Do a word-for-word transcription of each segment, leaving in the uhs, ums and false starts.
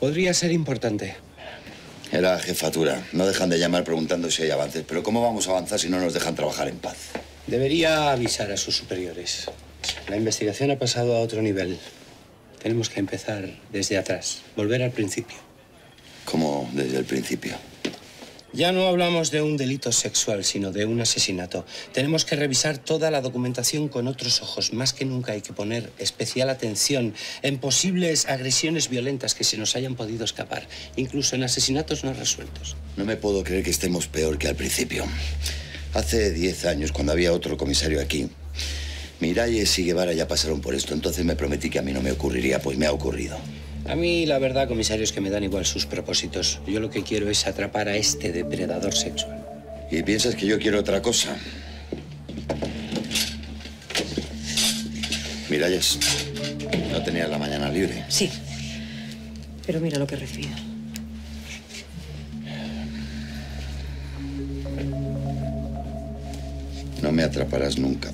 Podría ser importante. Era jefatura. No dejan de llamar preguntando si hay avances. Pero ¿cómo vamos a avanzar si no nos dejan trabajar en paz? Debería avisar a sus superiores. La investigación ha pasado a otro nivel. Tenemos que empezar desde atrás. Volver al principio. ¿Cómo desde el principio? Ya no hablamos de un delito sexual, sino de un asesinato. Tenemos que revisar toda la documentación con otros ojos. Más que nunca hay que poner especial atención en posibles agresiones violentas que se nos hayan podido escapar, incluso en asesinatos no resueltos. No me puedo creer que estemos peor que al principio. Hace diez años, cuando había otro comisario aquí, Miralles y Guevara ya pasaron por esto. Entonces me prometí que a mí no me ocurriría, pues me ha ocurrido. A mí, la verdad, comisario, es que me dan igual sus propósitos. Yo lo que quiero es atrapar a este depredador sexual. ¿Y piensas que yo quiero otra cosa? Miralles, ¿no tenías la mañana libre? Sí, pero mira lo que recibo. No me atraparás nunca.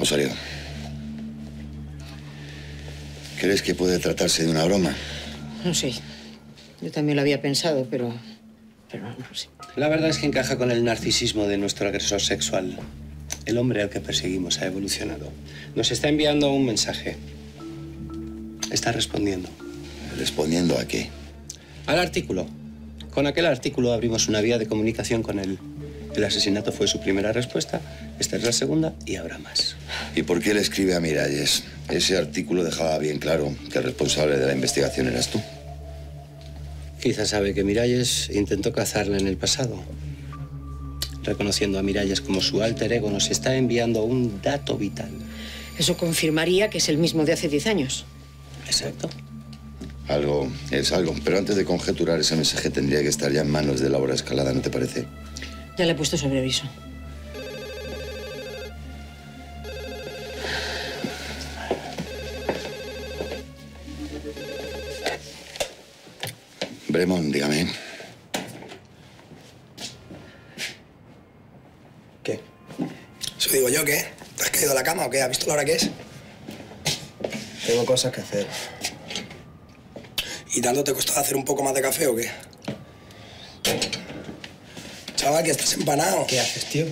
Osorio, ¿crees que puede tratarse de una broma? No sé. Yo también lo había pensado, pero... pero no, no sé. La verdad es que encaja con el narcisismo de nuestro agresor sexual. El hombre al que perseguimos ha evolucionado. Nos está enviando un mensaje. Está respondiendo. ¿Respondiendo a qué? Al artículo. Con aquel artículo abrimos una vía de comunicación con él. El asesinato fue su primera respuesta, esta es la segunda y habrá más. ¿Y por qué le escribe a Miralles? Ese artículo dejaba bien claro que el responsable de la investigación eras tú. Quizás sabe que Miralles intentó cazarla en el pasado. Reconociendo a Miralles como su alter ego, nos está enviando un dato vital. Eso confirmaría que es el mismo de hace diez años. Exacto. Algo es algo, pero antes de conjeturar ese mensaje tendría que estar ya en manos de Laura Escalada, ¿no te parece? Ya le he puesto sobre aviso. Bremón, dígame. ¿Qué? Eso digo yo, ¿qué? ¿Te has caído a la cama o qué? ¿Has visto la hora que es? Tengo cosas que hacer. ¿Y tanto te costaba hacer un poco más de café o qué? Chaval, que estás empanado. ¿Qué haces, tío?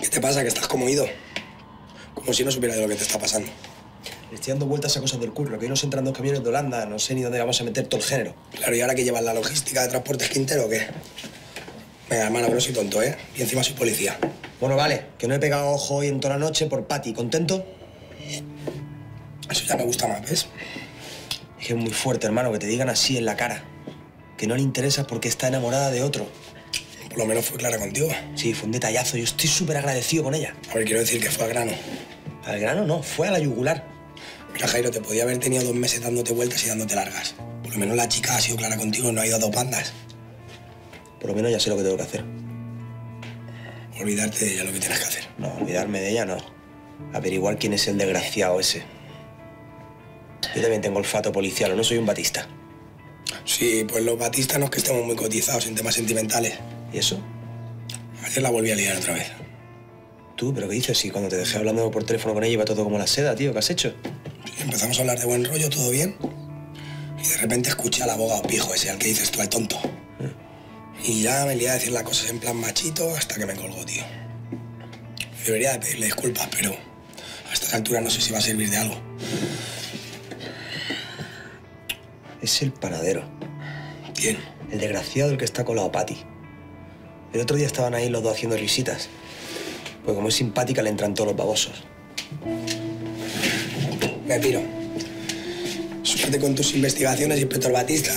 ¿Qué te pasa? Que estás como ido. Como si no supiera de lo que te está pasando. Le estoy dando vueltas a cosas del curro, que hoy nos entran dos camiones de Holanda. No sé ni dónde vamos a meter todo el género. Claro, ¿y ahora que llevas la logística de transportes Quintero o qué? Venga, hermano, pero soy tonto, ¿eh? Y encima soy policía. Bueno, vale, que no he pegado ojo hoy en toda la noche por Pati. ¿Contento? Eso ya me gusta más, ¿ves? Es que es muy fuerte, hermano, que te digan así en la cara. Que no le interesa porque está enamorada de otro. Por lo menos fue clara contigo. Sí, fue un detallazo. Yo estoy súper agradecido con ella. A ver, quiero decir que fue al grano. Al grano no, fue a la yugular. Mira, Jairo, te podía haber tenido dos meses dándote vueltas y dándote largas. Por lo menos la chica ha sido clara contigo y no ha ido a dos bandas. Por lo menos ya sé lo que tengo que hacer. Olvidarte de ella lo que tienes que hacer. No, olvidarme de ella no. Averiguar quién es el desgraciado ese. Yo también tengo olfato policial, o no soy un batista. Sí, pues los batistas no es que estemos muy cotizados en temas sentimentales. ¿Y eso? Ayer la volví a liar otra vez. ¿Tú? ¿Pero qué dices? Si cuando te dejé hablando por teléfono con ella iba todo como la seda, tío. ¿Qué has hecho? Sí, empezamos a hablar de buen rollo, todo bien. Y de repente escuché al abogado pijo ese, al que dices tú, al tonto. ¿Eh? Y ya me lié a decir las cosas en plan machito hasta que me colgó, tío. Debería de pedirle disculpas, pero a estas alturas no sé si va a servir de algo. Es el panadero. ¿Quién? El desgraciado del que está colado a Pati. El otro día estaban ahí los dos haciendo risitas. Pues como es simpática, le entran todos los babosos. Me piro. Súbete con tus investigaciones, inspector Batista.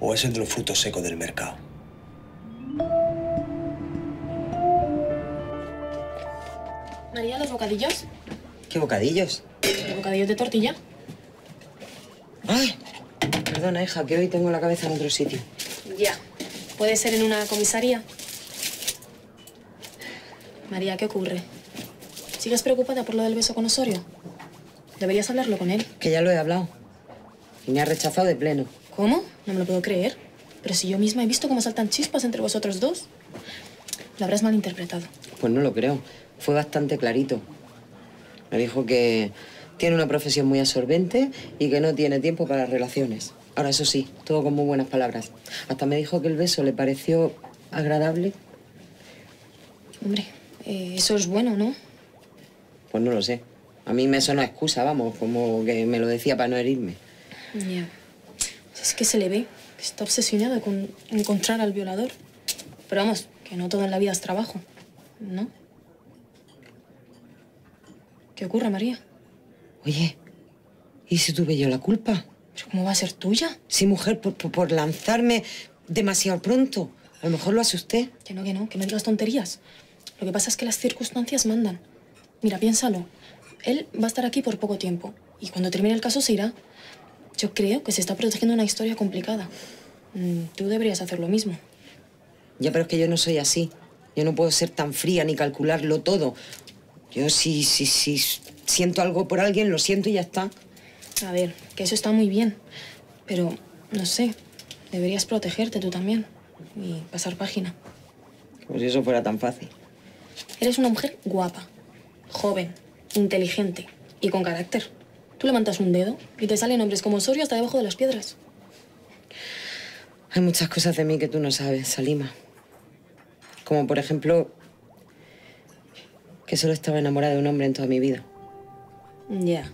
O es el de los frutos secos del mercado. María, ¿los bocadillos? ¿Qué bocadillos? ¿Bocadillos de tortilla? ¡Ay! Perdona, hija, que hoy tengo la cabeza en otro sitio. Ya. ¿Puede ser en una comisaría? María, ¿qué ocurre? ¿Sigues preocupada por lo del beso con Osorio? Deberías hablarlo con él. Que ya lo he hablado. Y me ha rechazado de pleno. ¿Cómo? No me lo puedo creer. Pero si yo misma he visto cómo saltan chispas entre vosotros dos. Lo habrás malinterpretado. Pues no lo creo. Fue bastante clarito. Me dijo que tiene una profesión muy absorbente y que no tiene tiempo para relaciones. Ahora, eso sí, todo con muy buenas palabras. Hasta me dijo que el beso le pareció agradable. Hombre, eh, eso es bueno, ¿no? Pues no lo sé. A mí me sonó excusa, vamos, como que me lo decía para no herirme. Ya. Yeah. Es que se le ve que está obsesionado con encontrar al violador. Pero vamos, que no todo en la vida es trabajo, ¿no? ¿Qué ocurre, María? Oye, ¿y si tuve yo la culpa? ¿Pero cómo va a ser tuya? Sí, mujer, por, por, por lanzarme demasiado pronto. A lo mejor lo asusté. Que no, que no, que no digas tonterías. Lo que pasa es que las circunstancias mandan. Mira, piénsalo. Él va a estar aquí por poco tiempo y cuando termine el caso se irá. Yo creo que se está protegiendo una historia complicada. Mm, tú deberías hacer lo mismo. Ya, pero es que yo no soy así. Yo no puedo ser tan fría ni calcularlo todo. Yo sí, sí, sí siento algo por alguien, lo siento y ya está. A ver, que eso está muy bien. Pero, no sé, deberías protegerte tú también y pasar página. Como si eso fuera tan fácil. Eres una mujer guapa, joven, inteligente y con carácter. Tú levantas un dedo y te salen hombres como Osorio hasta debajo de las piedras. Hay muchas cosas de mí que tú no sabes, Salima. Como, por ejemplo, que solo estaba enamorada de un hombre en toda mi vida. Ya. Yeah.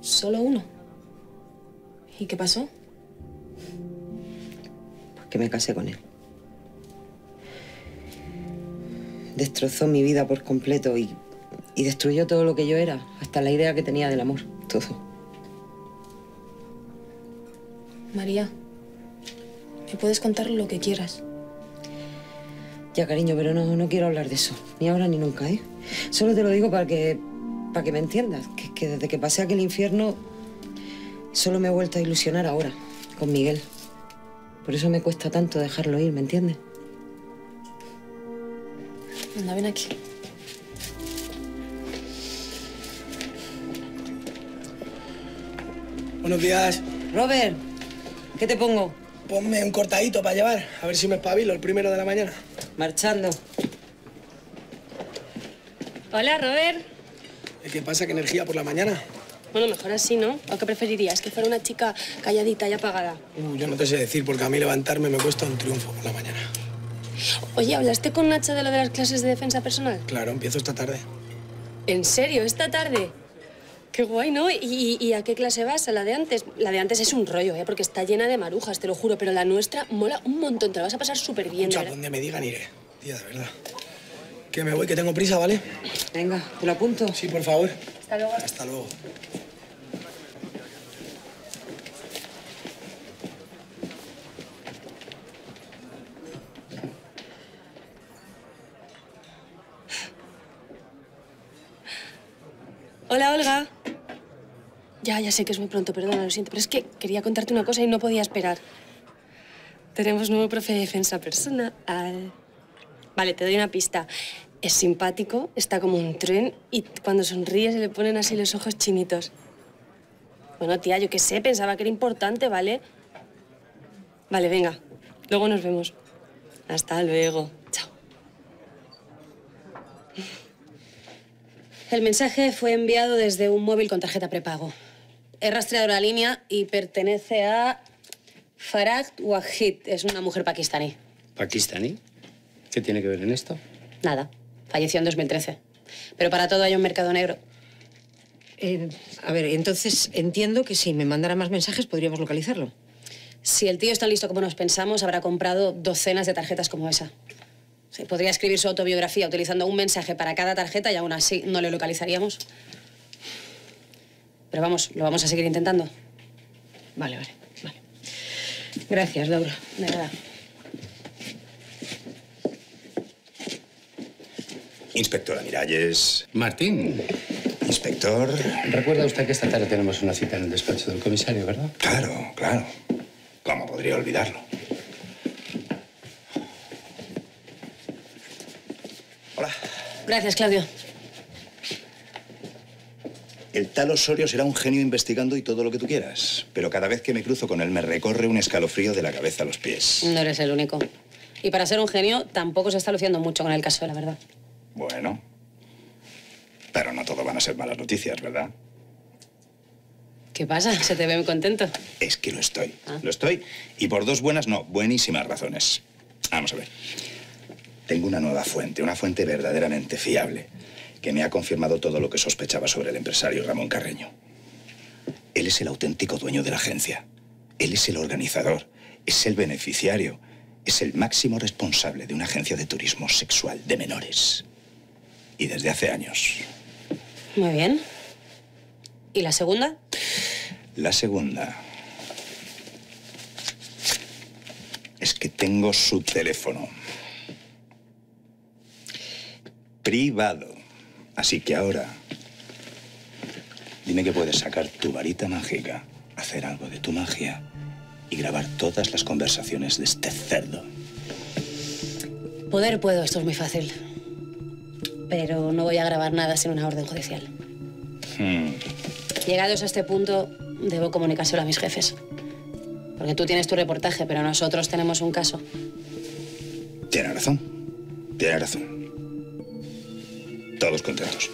Solo uno. ¿Y qué pasó? Pues que me casé con él. Destrozó mi vida por completo y, y destruyó todo lo que yo era, hasta la idea que tenía del amor, todo. María, me puedes contar lo que quieras. Ya, cariño, pero no, no quiero hablar de eso. Ni ahora ni nunca, ¿eh? Solo te lo digo para que, para que me entiendas. Que, que desde que pasé aquel infierno solo me he vuelto a ilusionar ahora, con Miguel. Por eso me cuesta tanto dejarlo ir, ¿me entiendes? Anda, ven aquí. Buenos días. Robert, ¿qué te pongo? Ponme un cortadito para llevar, a ver si me espabilo el primero de la mañana. Marchando. Hola, Robert. ¿Qué pasa? ¿Qué energía por la mañana? Bueno, mejor así, ¿no? ¿O qué preferirías? ¿Que fuera una chica calladita y apagada? Uh, yo no te sé decir, porque a mí levantarme me cuesta un triunfo por la mañana. Oye, ¿hablaste con Nacha de lo de las clases de defensa personal? Claro, empiezo esta tarde. ¿En serio? ¿Esta tarde? Qué guay, ¿no? ¿Y, y a qué clase vas? ¿A la de antes? La de antes es un rollo, ¿eh? Porque está llena de marujas, te lo juro. Pero la nuestra mola un montón. Te la vas a pasar súper bien, ¿verdad? Donde me digan iré. Tía, de verdad. Que me voy, que tengo prisa, ¿vale? Venga, ¿te lo apunto? Sí, por favor. Hasta luego. Hasta luego. Hola, Olga. Ya, ya sé que es muy pronto, perdona, lo siento, pero es que quería contarte una cosa y no podía esperar. Tenemos nuevo profe de defensa personal. Vale, te doy una pista. Es simpático, está como un tren y cuando sonríe se le ponen así los ojos chinitos. Bueno, tía, yo qué sé, pensaba que era importante, ¿vale? Vale, venga, luego nos vemos. Hasta luego. Chao. El mensaje fue enviado desde un móvil con tarjeta prepago. He rastreado la línea y pertenece a Farak Wahid. Es una mujer pakistaní. ¿Pakistaní? ¿Qué tiene que ver en esto? Nada. Falleció en dos mil trece. Pero para todo hay un mercado negro. Eh, a ver, entonces entiendo que si me mandara más mensajes podríamos localizarlo. Si el tío está listo como nos pensamos, habrá comprado docenas de tarjetas como esa. Sí, podría escribir su autobiografía utilizando un mensaje para cada tarjeta y aún así no le localizaríamos. Pero vamos, lo vamos a seguir intentando. Vale, vale, vale. Gracias, Laura. De nada. Inspectora Miralles. Martín. Inspector. Recuerda usted que esta tarde tenemos una cita en el despacho del comisario, ¿verdad? Claro, claro. ¿Cómo podría olvidarlo? Gracias, Claudio. El tal Osorio será un genio investigando y todo lo que tú quieras. Pero cada vez que me cruzo con él me recorre un escalofrío de la cabeza a los pies. No eres el único. Y para ser un genio tampoco se está luciendo mucho con el caso, la verdad. Bueno. Pero no todo van a ser malas noticias, ¿verdad? ¿Qué pasa? ¿Se te ve muy contento? Es que lo estoy. Ah. Lo estoy. Y por dos buenas, no, buenísimas razones. Vamos a ver. Tengo una nueva fuente, una fuente verdaderamente fiable, que me ha confirmado todo lo que sospechaba sobre el empresario Ramón Carreño. Él es el auténtico dueño de la agencia. Él es el organizador, es el beneficiario, es el máximo responsable de una agencia de turismo sexual de menores. Y desde hace años. Muy bien. ¿Y la segunda? La segunda... es que tengo su teléfono. Privado. Así que ahora, dime que puedes sacar tu varita mágica, hacer algo de tu magia y grabar todas las conversaciones de este cerdo. Poder puedo, esto es muy fácil. Pero no voy a grabar nada sin una orden judicial. Hmm. Llegados a este punto, debo comunicárselo a mis jefes. Porque tú tienes tu reportaje, pero nosotros tenemos un caso. Tienes razón. Tienes razón. Todos contentos.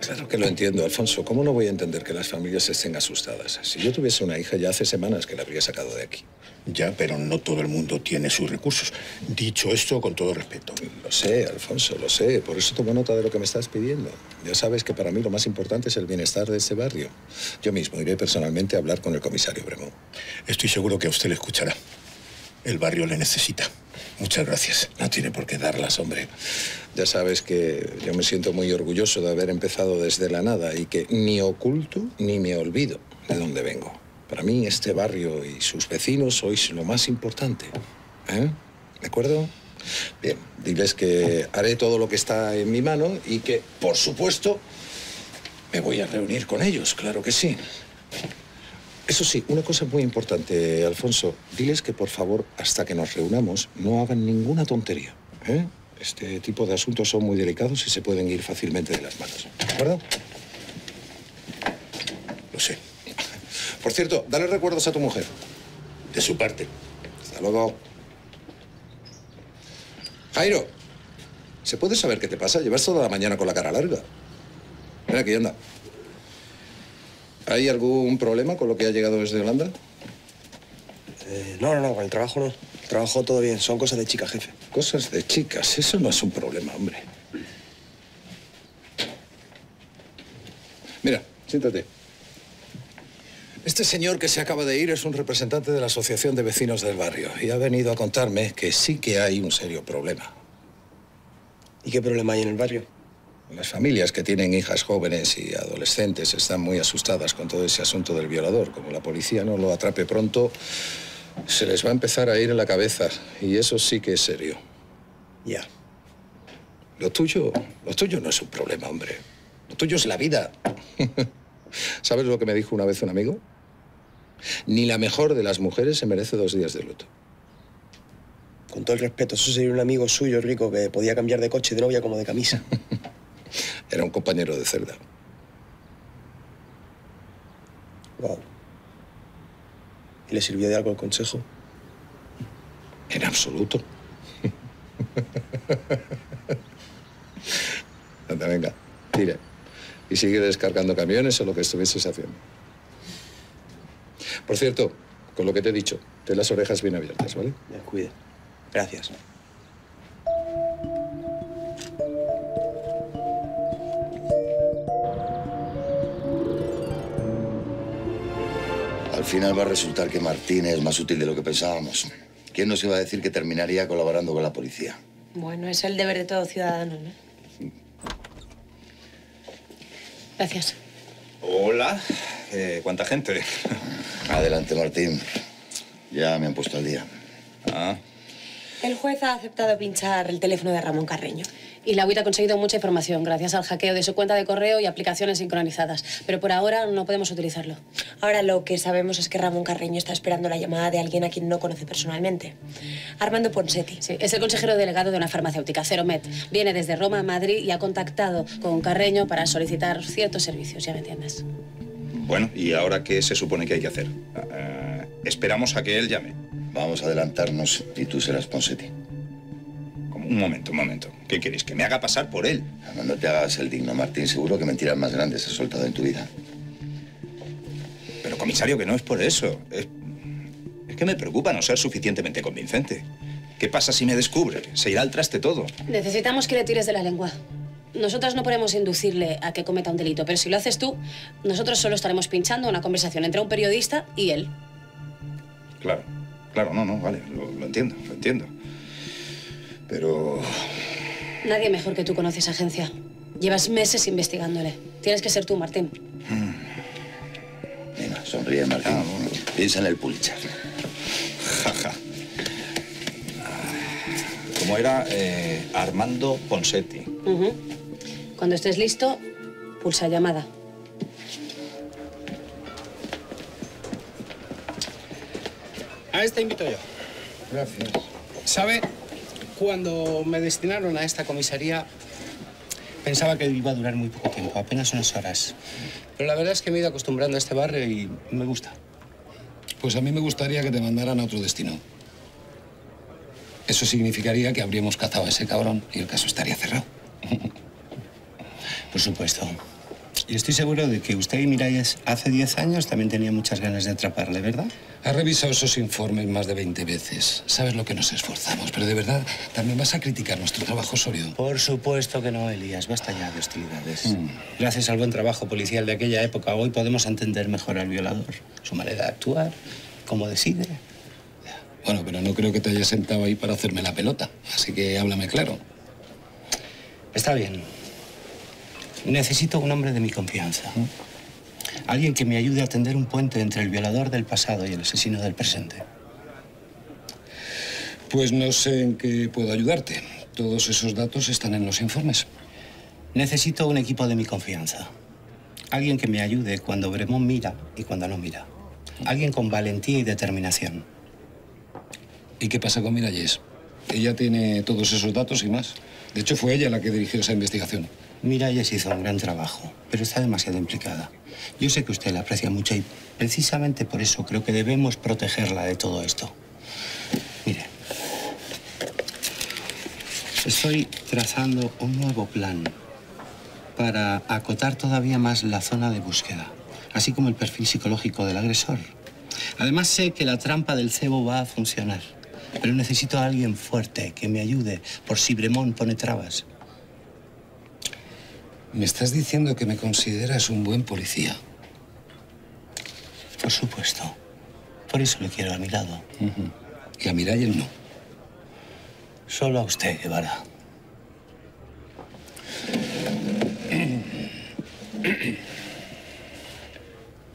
Claro que lo entiendo, Alfonso. ¿Cómo no voy a entender que las familias estén asustadas? Si yo tuviese una hija, ya hace semanas que la habría sacado de aquí. Ya, pero no todo el mundo tiene sus recursos. Dicho esto, con todo respeto. Lo sé, Alfonso, lo sé. Por eso tomo nota de lo que me estás pidiendo. Ya sabes que para mí lo más importante es el bienestar de este barrio. Yo mismo iré personalmente a hablar con el comisario Bremón. Estoy seguro que a usted le escuchará. El barrio le necesita. Muchas gracias. No tiene por qué darlas, hombre. Ya sabes que yo me siento muy orgulloso de haber empezado desde la nada y que ni oculto ni me olvido de dónde vengo. Para mí, este barrio y sus vecinos sois lo más importante. ¿Eh? ¿De acuerdo? Bien, diles que haré todo lo que está en mi mano y que, por supuesto, me voy a reunir con ellos, claro que sí. Eso sí, una cosa muy importante, Alfonso. Diles que, por favor, hasta que nos reunamos, no hagan ninguna tontería. ¿Eh? Este tipo de asuntos son muy delicados y se pueden ir fácilmente de las manos. ¿De acuerdo? Lo sé. Por cierto, dale recuerdos a tu mujer. De su parte. Hasta luego. Jairo, ¿se puede saber qué te pasa? Llevas toda la mañana con la cara larga. Ven aquí, anda. ¿Hay algún problema con lo que ha llegado desde Holanda? Eh, no, no, no, con el trabajo no. El trabajo todo bien, son cosas de chica, jefe. Cosas de chicas, eso no es un problema, hombre. Mira, siéntate. Este señor que se acaba de ir es un representante de la Asociación de Vecinos del Barrio y ha venido a contarme que sí que hay un serio problema. ¿Y qué problema hay en el barrio? Las familias que tienen hijas jóvenes y adolescentes están muy asustadas con todo ese asunto del violador. Como la policía no lo atrape pronto, se les va a empezar a ir en la cabeza. Y eso sí que es serio. Ya. Lo tuyo, lo tuyo no es un problema, hombre. Lo tuyo es la vida. ¿Sabes lo que me dijo una vez un amigo? Ni la mejor de las mujeres se merece dos días de luto. Con todo el respeto, eso sería un amigo suyo rico que podía cambiar de coche de novia como de camisa. Era un compañero de celda. Wow. ¿Y le sirvió de algo el consejo? En absoluto. Anda, venga, tira. Y sigue descargando camiones o lo que estuvieses haciendo. Por cierto, con lo que te he dicho, ten las orejas bien abiertas, ¿vale? Me cuida. Gracias. Al final va a resultar que Martín es más útil de lo que pensábamos. ¿Quién nos iba a decir que terminaría colaborando con la policía? Bueno, es el deber de todo ciudadano, ¿no? Gracias. Hola. Eh, ¿Cuánta gente? Adelante, Martín. Ya me han puesto al día. Ah. El juez ha aceptado pinchar el teléfono de Ramón Carreño. y la U I T ha conseguido mucha información gracias al hackeo de su cuenta de correo y aplicaciones sincronizadas, pero por ahora no podemos utilizarlo. Ahora lo que sabemos es que Ramón Carreño está esperando la llamada de alguien a quien no conoce personalmente. Armando Ponzetti. Sí, es el consejero delegado de una farmacéutica, Ceromet. Viene desde Roma a Madrid y ha contactado con Carreño para solicitar ciertos servicios, ya me entiendes. Bueno, ¿y ahora qué se supone que hay que hacer? Uh, esperamos a que él llame. Vamos a adelantarnos y tú serás Ponzetti. Un momento, un momento. ¿Qué queréis? ¿Que me haga pasar por él? No, no te hagas el digno, Martín. Seguro que mentiras más grandes has soltado en tu vida. Pero, comisario, que no es por eso. Es, es que me preocupa no ser suficientemente convincente. ¿Qué pasa si me descubre? Se irá al traste todo. Necesitamos que le tires de la lengua. Nosotras no podemos inducirle a que cometa un delito, pero si lo haces tú, nosotros solo estaremos pinchando una conversación entre un periodista y él. Claro, claro, no, no, vale. Lo, lo entiendo, lo entiendo. Pero... Nadie mejor que tú conoce esa agencia. Llevas meses investigándole. Tienes que ser tú, Martín. Venga, sonríe, Martín. Ah, bueno. Piensa en el Pulitzer. Jaja. ¿Cómo era? Eh, Armando Ponzetti. Uh-huh. Cuando estés listo, pulsa llamada. A esta invito yo. Gracias. ¿Sabe? Cuando me destinaron a esta comisaría, pensaba que iba a durar muy poco tiempo, apenas unas horas. Pero la verdad es que me he ido acostumbrando a este barrio y me gusta. Pues a mí me gustaría que te mandaran a otro destino. Eso significaría que habríamos cazado a ese cabrón y el caso estaría cerrado. Por supuesto. Y estoy seguro de que usted y Miralles hace diez años también tenía muchas ganas de atraparle, ¿verdad? Ha revisado esos informes más de veinte veces. Sabes lo que nos esforzamos, pero de verdad, ¿también vas a criticar nuestro trabajo, Osorio? Por supuesto que no, Elías. Basta ya de hostilidades. Mm. Gracias al buen trabajo policial de aquella época, hoy podemos entender mejor al violador. Su manera de actuar, cómo decide. Bueno, pero no creo que te hayas sentado ahí para hacerme la pelota. Así que háblame claro. Está bien. Necesito un hombre de mi confianza. ¿Mm? Alguien que me ayude a tender un puente entre el violador del pasado y el asesino del presente. Pues no sé en qué puedo ayudarte. Todos esos datos están en los informes. Necesito un equipo de mi confianza. Alguien que me ayude cuando Bremón mira y cuando no mira. Alguien con valentía y determinación. ¿Y qué pasa con Miralles? Ella tiene todos esos datos y más. De hecho, fue ella la que dirigió esa investigación. Miralles hizo un gran trabajo, pero está demasiado implicada. Yo sé que usted la aprecia mucho y precisamente por eso creo que debemos protegerla de todo esto. Mire, estoy trazando un nuevo plan para acotar todavía más la zona de búsqueda, así como el perfil psicológico del agresor. Además sé que la trampa del cebo va a funcionar, pero necesito a alguien fuerte que me ayude por si Bremón pone trabas. ¿Me estás diciendo que me consideras un buen policía? Por supuesto. Por eso le quiero a mi lado. Uh-huh. Y a Miralles no. Solo a usted, Guevara.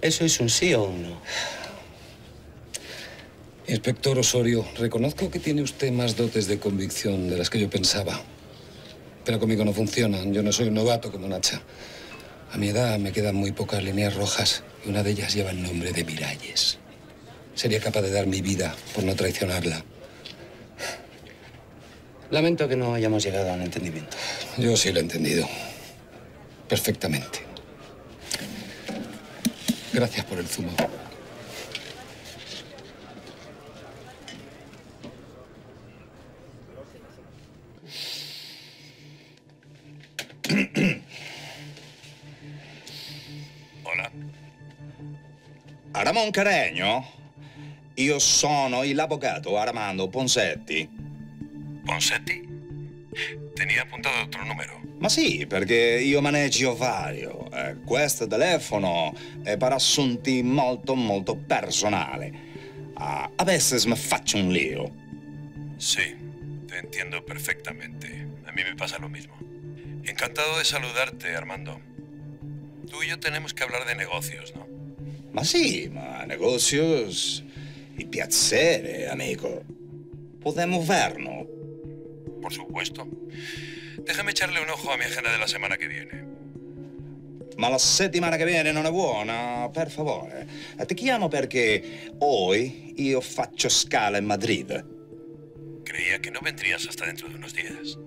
¿Eso es un sí o un no? Inspector Osorio, reconozco que tiene usted más dotes de convicción de las que yo pensaba. Pero conmigo no funcionan. Yo no soy un novato como Nacha. A mi edad me quedan muy pocas líneas rojas y una de ellas lleva el nombre de Miralles. Sería capaz de dar mi vida por no traicionarla. Lamento que no hayamos llegado a un entendimiento. Yo sí lo he entendido. Perfectamente. Gracias por el zumo. Hola. Ramón Carreño? Io sono l'avvocato Armando Ponzetti. Ponzetti? Tenía apuntato otro numero. Ma sì, perché io maneggio vario. Eh, questo telefono è per assunti molto molto personali. Ah, a veces me faccio un lío. Sì, te entiendo perfectamente. A mí me pasa lo mismo. Encantado de saludarte, Armando. Tú y yo tenemos que hablar de negocios, ¿no? Ma sí, ma negocios y piacere, amigo. Podemos vernos. Por supuesto. Déjame echarle un ojo a mi agenda de la semana che viene. Ma la settimana che viene non è buona, per favore. Ti chiamo perché oggi io faccio scala in Madrid. Creía que no vendrías hasta dentro de unos días.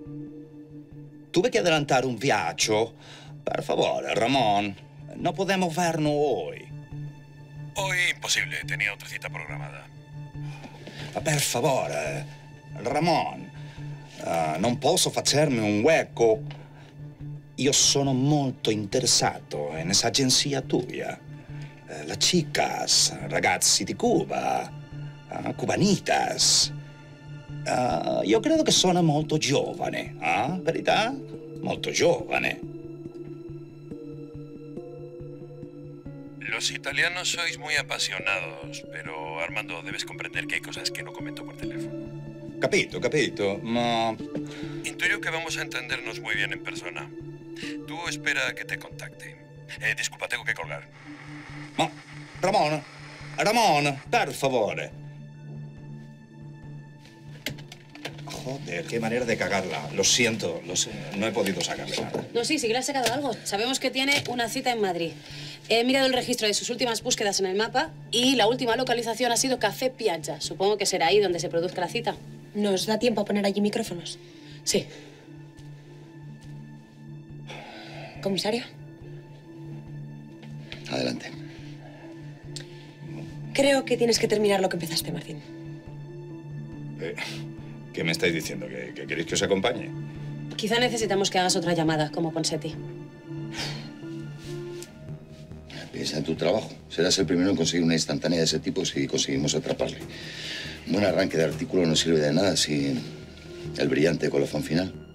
Tuve que adelantar un viaggio. Por favor, Ramón, no podemos vernos hoy. Hoy imposible, tenía otra cita programada. Per favore, Ramón, uh, non posso hacerme un hueco. Io sono molto interessato in esa agenzia tuya. Uh, las chicas, ragazzi di Cuba, uh, cubanitas. Uh, io credo che sono molto giovane, eh? Verità? Molto giovane. Los italianos sois muy apasionados, pero Armando, debes comprender que hay cosas que no comento por teléfono. Capito, capito, ma... Intuyo que vamos a entendernos muy bien en persona. Tú espera que te contacte. Eh, disculpa, tengo que colgar. Ma... Ramón, Ramón, por favor. Joder, qué manera de cagarla. Lo siento, lo sé. No he podido sacarle nada. No, sí, sí que le has sacado algo. Sabemos que tiene una cita en Madrid. He mirado el registro de sus últimas búsquedas en el mapa y la última localización ha sido Café Piaggia. Supongo que será ahí donde se produzca la cita. ¿Nos da tiempo a poner allí micrófonos? Sí. ¿Comisario? Adelante. Creo que tienes que terminar lo que empezaste, Martín. Eh... ¿Qué me estáis diciendo? ¿Que, que queréis que os acompañe? Quizá necesitamos que hagas otra llamada, como Ponzetti. Piensa en tu trabajo. Serás el primero en conseguir una instantánea de ese tipo si conseguimos atraparle. Un buen arranque de artículo no sirve de nada sin el brillante colofón final.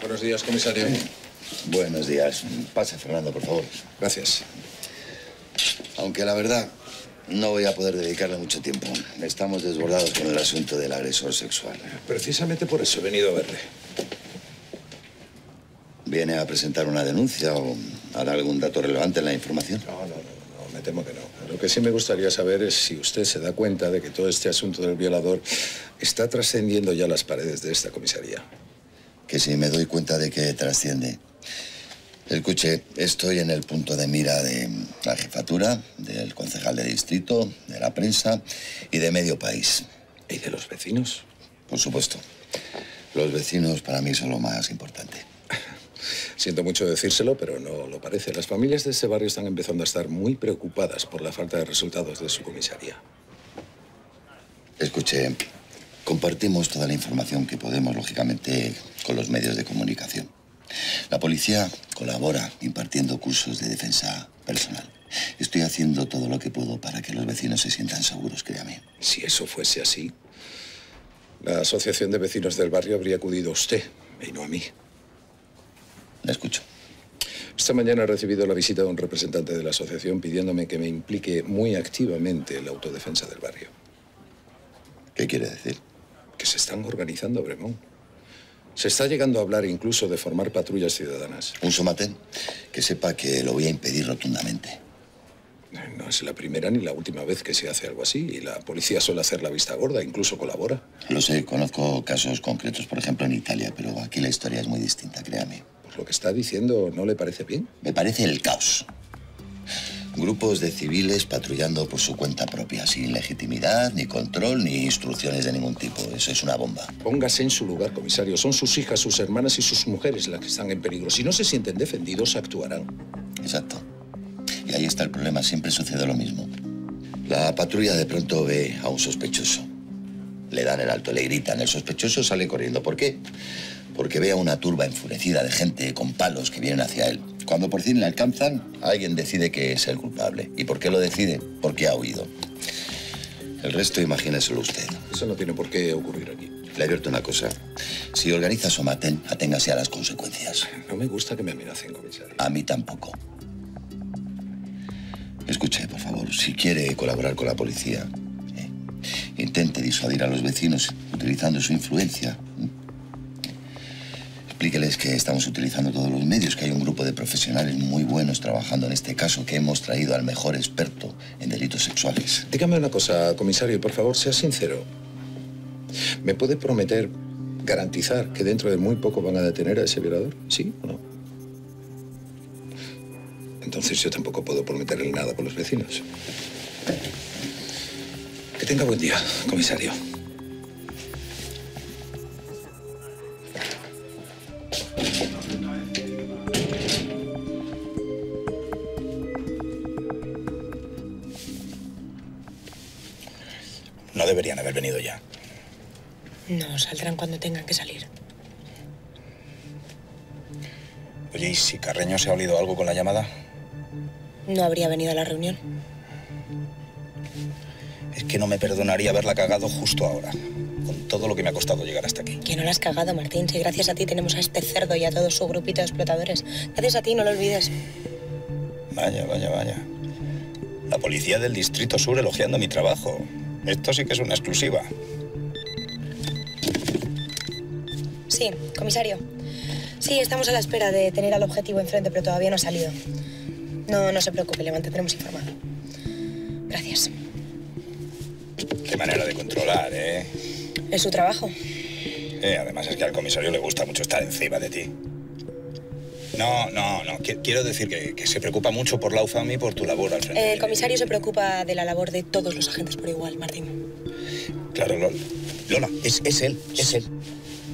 Buenos días, comisario. Buenos días. Pasa, Fernando, por favor. Gracias. Aunque la verdad, no voy a poder dedicarle mucho tiempo. Estamos desbordados con el asunto del agresor sexual. Precisamente por eso he venido a verle. ¿Viene a presentar una denuncia o hará algún dato relevante en la información? No, no, no, no, me temo que no. Lo que sí me gustaría saber es si usted se da cuenta de que todo este asunto del violador está trascendiendo ya las paredes de esta comisaría. Que sí, me doy cuenta de que trasciende. Escuche, estoy en el punto de mira de la jefatura, del concejal de distrito, de la prensa y de medio país. ¿Y de los vecinos? Por supuesto. Los vecinos para mí son lo más importante. Siento mucho decírselo, pero no lo parece. Las familias de este barrio están empezando a estar muy preocupadas por la falta de resultados de su comisaría. Escuche... Compartimos toda la información que podemos, lógicamente, con los medios de comunicación. La policía colabora impartiendo cursos de defensa personal. Estoy haciendo todo lo que puedo para que los vecinos se sientan seguros, créame. Si eso fuese así, la asociación de vecinos del barrio habría acudido a usted y no a mí. La escucho. Esta mañana he recibido la visita de un representante de la asociación pidiéndome que me implique muy activamente en la autodefensa del barrio. ¿Qué quiere decir? Que se están organizando, Bremón. Se está llegando a hablar incluso de formar patrullas ciudadanas. Un somatén que sepa que lo voy a impedir rotundamente. No es la primera ni la última vez que se hace algo así. Y la policía suele hacer la vista gorda, incluso colabora. Lo sé, conozco casos concretos, por ejemplo, en Italia, pero aquí la historia es muy distinta, créame. Pues lo que está diciendo, ¿no le parece bien? Me parece el caos. Grupos de civiles patrullando por su cuenta propia, sin legitimidad, ni control, ni instrucciones de ningún tipo. Eso es una bomba. Póngase en su lugar, comisario. Son sus hijas, sus hermanas y sus mujeres las que están en peligro. Si no se sienten defendidos, actuarán. Exacto. Y ahí está el problema. Siempre sucede lo mismo. La patrulla de pronto ve a un sospechoso. Le dan el alto, le gritan. El sospechoso sale corriendo. ¿Por qué? Porque ve a una turba enfurecida de gente con palos que vienen hacia él. Cuando por fin le alcanzan, alguien decide que es el culpable. ¿Y por qué lo decide? Porque ha huido. El resto imagínenselo usted. Eso no tiene por qué ocurrir aquí. Le advierto una cosa. Si organizas o maten, aténgase a las consecuencias. No me gusta que me amenacen, comisario. A mí tampoco. Escuche, por favor, si quiere colaborar con la policía, ¿eh? Intente disuadir a los vecinos utilizando su influencia. explíqueles que estamos utilizando todos los medios, que hay un grupo de profesionales muy buenos trabajando en este caso, que hemos traído al mejor experto en delitos sexuales. Dígame una cosa, comisario, por favor, sea sincero. ¿Me puede prometer, garantizar, que dentro de muy poco van a detener a ese violador? ¿Sí o no? Entonces yo tampoco puedo prometerle nada con los vecinos. Que tenga buen día, comisario. No deberían haber venido ya. No, saldrán cuando tengan que salir. Oye, ¿y si Carreño se ha olido algo con la llamada? No habría venido a la reunión. Es que no me perdonaría haberla cagado justo ahora, con todo lo que me ha costado llegar hasta aquí. Que no la has cagado, Martín. Si gracias a ti tenemos a este cerdo y a todo su grupito de explotadores. Gracias a ti, no lo olvides. Vaya, vaya, vaya. La policía del Distrito Sur elogiando mi trabajo. Esto sí que es una exclusiva. Sí, comisario. Sí, estamos a la espera de tener al objetivo enfrente, pero todavía no ha salido. No, no se preocupe, le mantendremos informado. Gracias. Qué manera de controlar, ¿eh? Es su trabajo. Eh, además es que al comisario le gusta mucho estar encima de ti. No, no, no. Quiero decir que, que se preocupa mucho por la U F A M y por tu labor al frente. El comisario se preocupa de la labor de todos los agentes por igual, Martín. Claro, Lola. Lola, es, es él, es él.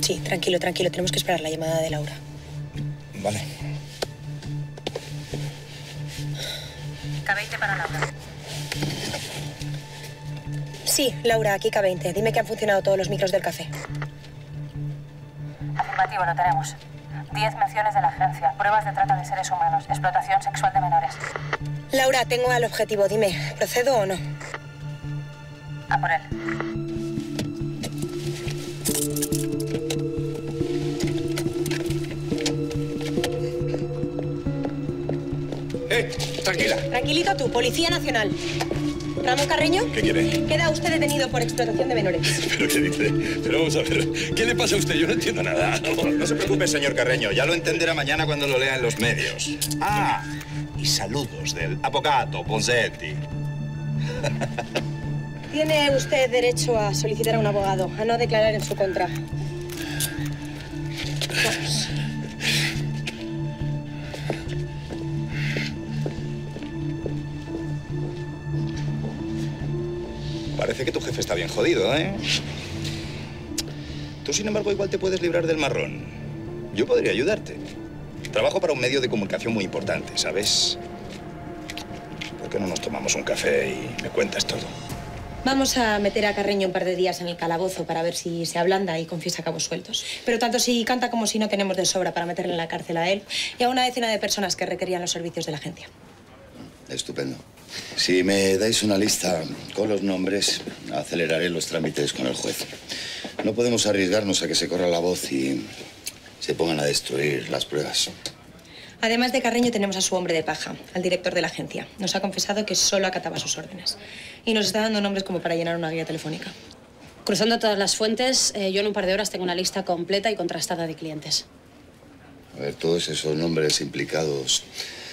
Sí, tranquilo, tranquilo. Tenemos que esperar la llamada de Laura. Vale. K veinte para Laura. Sí, Laura, aquí K veinte. Dime que han funcionado todos los micros del café. Afirmativo, lo tenemos. Diez menciones de la agencia, pruebas de trata de seres humanos, explotación sexual de menores. Laura, tengo al objetivo. Dime, ¿procedo o no? A por él. Tranquila. Tranquilito tú, Policía Nacional. Ramón Carreño. ¿Qué quiere? Queda usted detenido por explotación de menores. ¿Pero qué dice? Pero vamos a ver, ¿qué le pasa a usted? Yo no entiendo nada. No, no se preocupe, señor Carreño. Ya lo entenderá mañana cuando lo lea en los medios. Ah, y saludos del abogado Ponzetti. Tiene usted derecho a solicitar a un abogado, a no declarar en su contra. Vamos. Parece que tu jefe está bien jodido, ¿eh? Tú, sin embargo, igual te puedes librar del marrón. Yo podría ayudarte. Trabajo para un medio de comunicación muy importante, ¿sabes? ¿Por qué no nos tomamos un café y me cuentas todo? Vamos a meter a Carreño un par de días en el calabozo para ver si se ablanda y confiesa cabos sueltos. Pero tanto si canta como si no tenemos de sobra para meterle en la cárcel a él y a una decena de personas que requerían los servicios de la agencia. Estupendo. Si me dais una lista con los nombres, aceleraré los trámites con el juez. No podemos arriesgarnos a que se corra la voz y se pongan a destruir las pruebas. Además de Carreño, tenemos a su hombre de paja, al director de la agencia. Nos ha confesado que solo acataba sus órdenes. Y nos está dando nombres como para llenar una guía telefónica. Cruzando todas las fuentes, eh, yo en un par de horas tengo una lista completa y contrastada de clientes. A ver, todos esos nombres implicados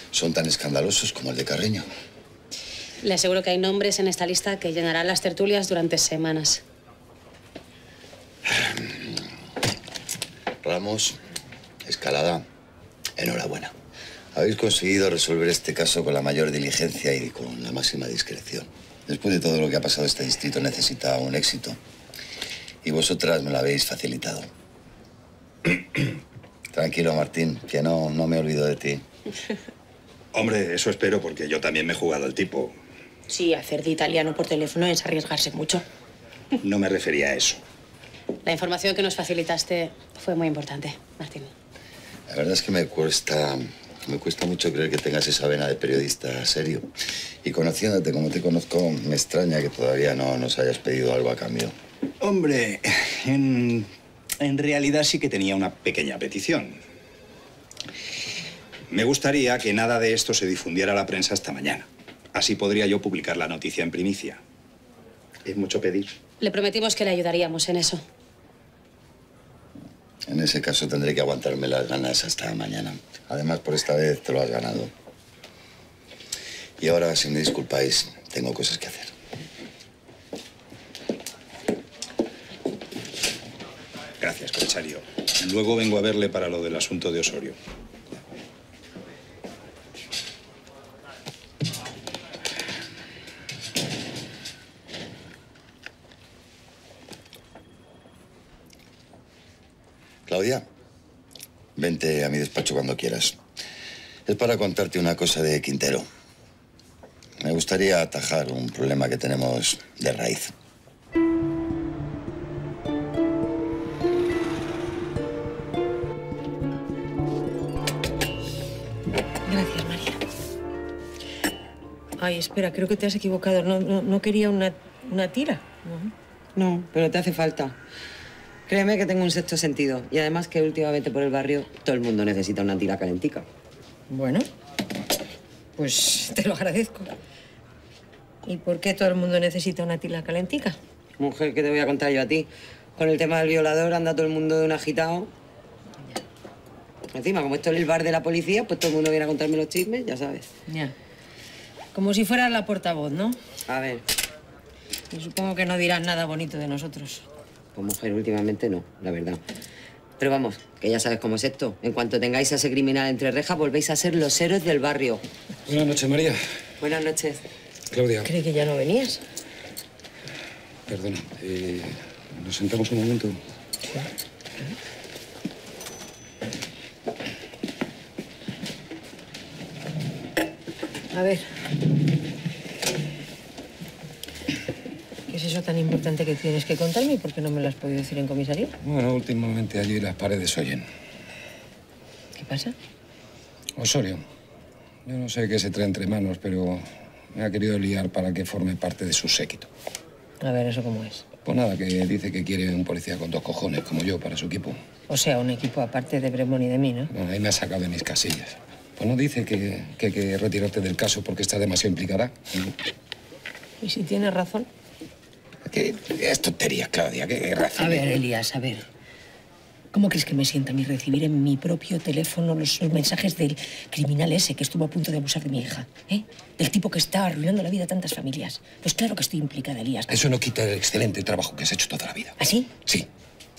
son tan escandalosos como el de Carreño. Le aseguro que hay nombres en esta lista que llenarán las tertulias durante semanas. Ramos, Escalada, enhorabuena. Habéis conseguido resolver este caso con la mayor diligencia y con la máxima discreción. Después de todo lo que ha pasado, este distrito necesita un éxito. Y vosotras me lo habéis facilitado. Tranquilo, Martín, que no, no me olvido de ti. Hombre, eso espero, porque yo también me he jugado al tipo. Sí, hacer de italiano por teléfono es arriesgarse mucho. No me refería a eso. La información que nos facilitaste fue muy importante, Martín. La verdad es que me cuesta, me cuesta mucho creer que tengas esa vena de periodista serio. Y conociéndote como te conozco, me extraña que todavía no nos hayas pedido algo a cambio. Hombre, en, en realidad sí que tenía una pequeña petición. Me gustaría que nada de esto se difundiera a la prensa hasta mañana. Así podría yo publicar la noticia en primicia. Es mucho pedir. Le prometimos que le ayudaríamos en eso. En ese caso tendré que aguantarme las ganas hasta mañana. Además, por esta vez te lo has ganado. Y ahora, si me disculpáis, tengo cosas que hacer. Gracias, comisario. Luego vengo a verle para lo del asunto de Osorio. Claudia, vente a mi despacho cuando quieras. Es para contarte una cosa de Quintero. Me gustaría atajar un problema que tenemos de raíz. Gracias, María. Ay, espera, creo que te has equivocado. No, no, no quería una, una tira. No. No, pero te hace falta. Créeme que tengo un sexto sentido. Y además que últimamente por el barrio todo el mundo necesita una tira calentica. Bueno, pues te lo agradezco. ¿Y por qué todo el mundo necesita una tira calentica? Mujer, ¿qué te voy a contar yo a ti? Con el tema del violador anda todo el mundo de un agitado. Ya. Encima, como esto es el bar de la policía, pues todo el mundo viene a contarme los chismes, ya sabes. Ya. Como si fueras la portavoz, ¿no? A ver. Yo supongo que no dirás nada bonito de nosotros. Pues mujer, últimamente no, la verdad. Pero vamos, que ya sabes cómo es esto. En cuanto tengáis a ese criminal entre rejas, volvéis a ser los héroes del barrio. Buenas noches, María. Buenas noches. Claudia. ¿Crees que ya no venías? Perdona, eh, ¿nos sentamos un momento? Sí. A ver. ¿Qué es eso tan importante que tienes que contarme y por qué no me lo has podido decir en comisaría? Bueno, últimamente allí las paredes oyen. ¿Qué pasa? Osorio. Yo no sé qué se trae entre manos, pero me ha querido liar para que forme parte de su séquito. A ver, ¿eso cómo es? Pues nada, que dice que quiere un policía con dos cojones, como yo, para su equipo. O sea, un equipo aparte de Bremón y de mí, ¿no? Bueno, ahí me ha sacado de mis casillas. Pues no dice que hay que retirarte del caso porque está demasiado implicada. ¿Y si tienes razón? ¿Qué es tontería, Claudia? ¿Qué razón? A ver, Elías, a ver. ¿Cómo crees que me sienta a mí recibir en mi propio teléfono los, los mensajes del criminal ese que estuvo a punto de abusar de mi hija? ¿Eh? Del tipo que está arruinando la vida a tantas familias. Pues claro que estoy implicada, Elías. Eso no quita el excelente trabajo que has hecho toda la vida. ¿Ah, sí? Sí.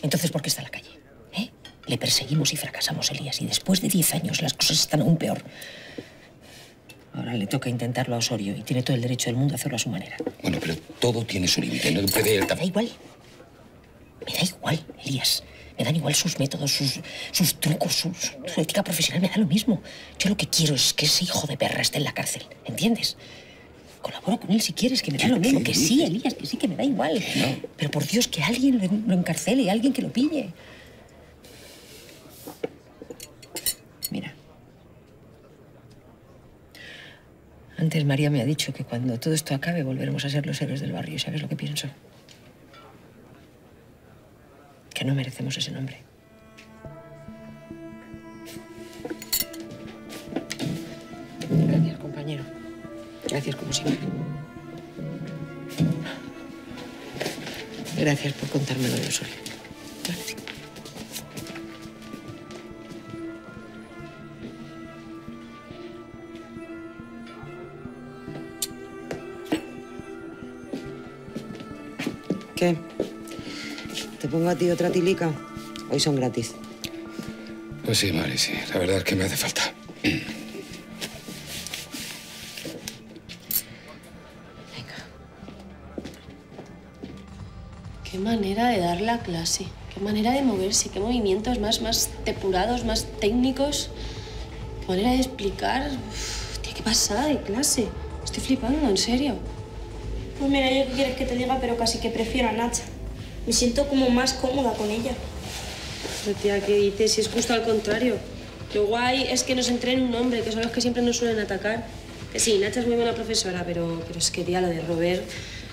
Entonces, ¿por qué está en la calle? ¿Eh? Le perseguimos y fracasamos, Elías. Y después de diez años las cosas están aún peor. Ahora le toca intentarlo a Osorio y tiene todo el derecho del mundo a hacerlo a su manera. Bueno, pero todo tiene su límite, no puede ir. Me da igual. Me da igual, Elías. Me dan igual sus métodos, sus, sus trucos, su, su ética profesional, me da lo mismo. Yo lo que quiero es que ese hijo de perra esté en la cárcel, ¿entiendes? Colaboro con él si quieres, que me da lo mismo. Que sí, Elías, que sí, que me da igual. No. Pero por Dios, que alguien lo encarcele, alguien que lo pille. Mira. Antes María me ha dicho que cuando todo esto acabe volveremos a ser los héroes del barrio. ¿Sabes lo que pienso? Que no merecemos ese nombre. Gracias, compañero. Gracias, como siempre. Gracias por contármelo de Osorio. Vale. ¿Qué? ¿Te pongo a ti otra tilica? Hoy son gratis. Pues sí, Mari, sí. La verdad es que me hace falta. Venga. Qué manera de dar la clase. Qué manera de moverse. Qué movimientos más, más depurados, más técnicos. Qué manera de explicar. Uf, tía, qué pasada de clase. Estoy flipando, en serio. Pues mira, yo qué quieres que te diga, pero casi que prefiero a Nacha. Me siento como más cómoda con ella. Pero tía, ¿qué dices? Si es justo al contrario. Lo guay es que nos entrenen un hombre, que son los que siempre nos suelen atacar. Que sí, Nacha es muy buena profesora, pero, pero es que tía, la de Robert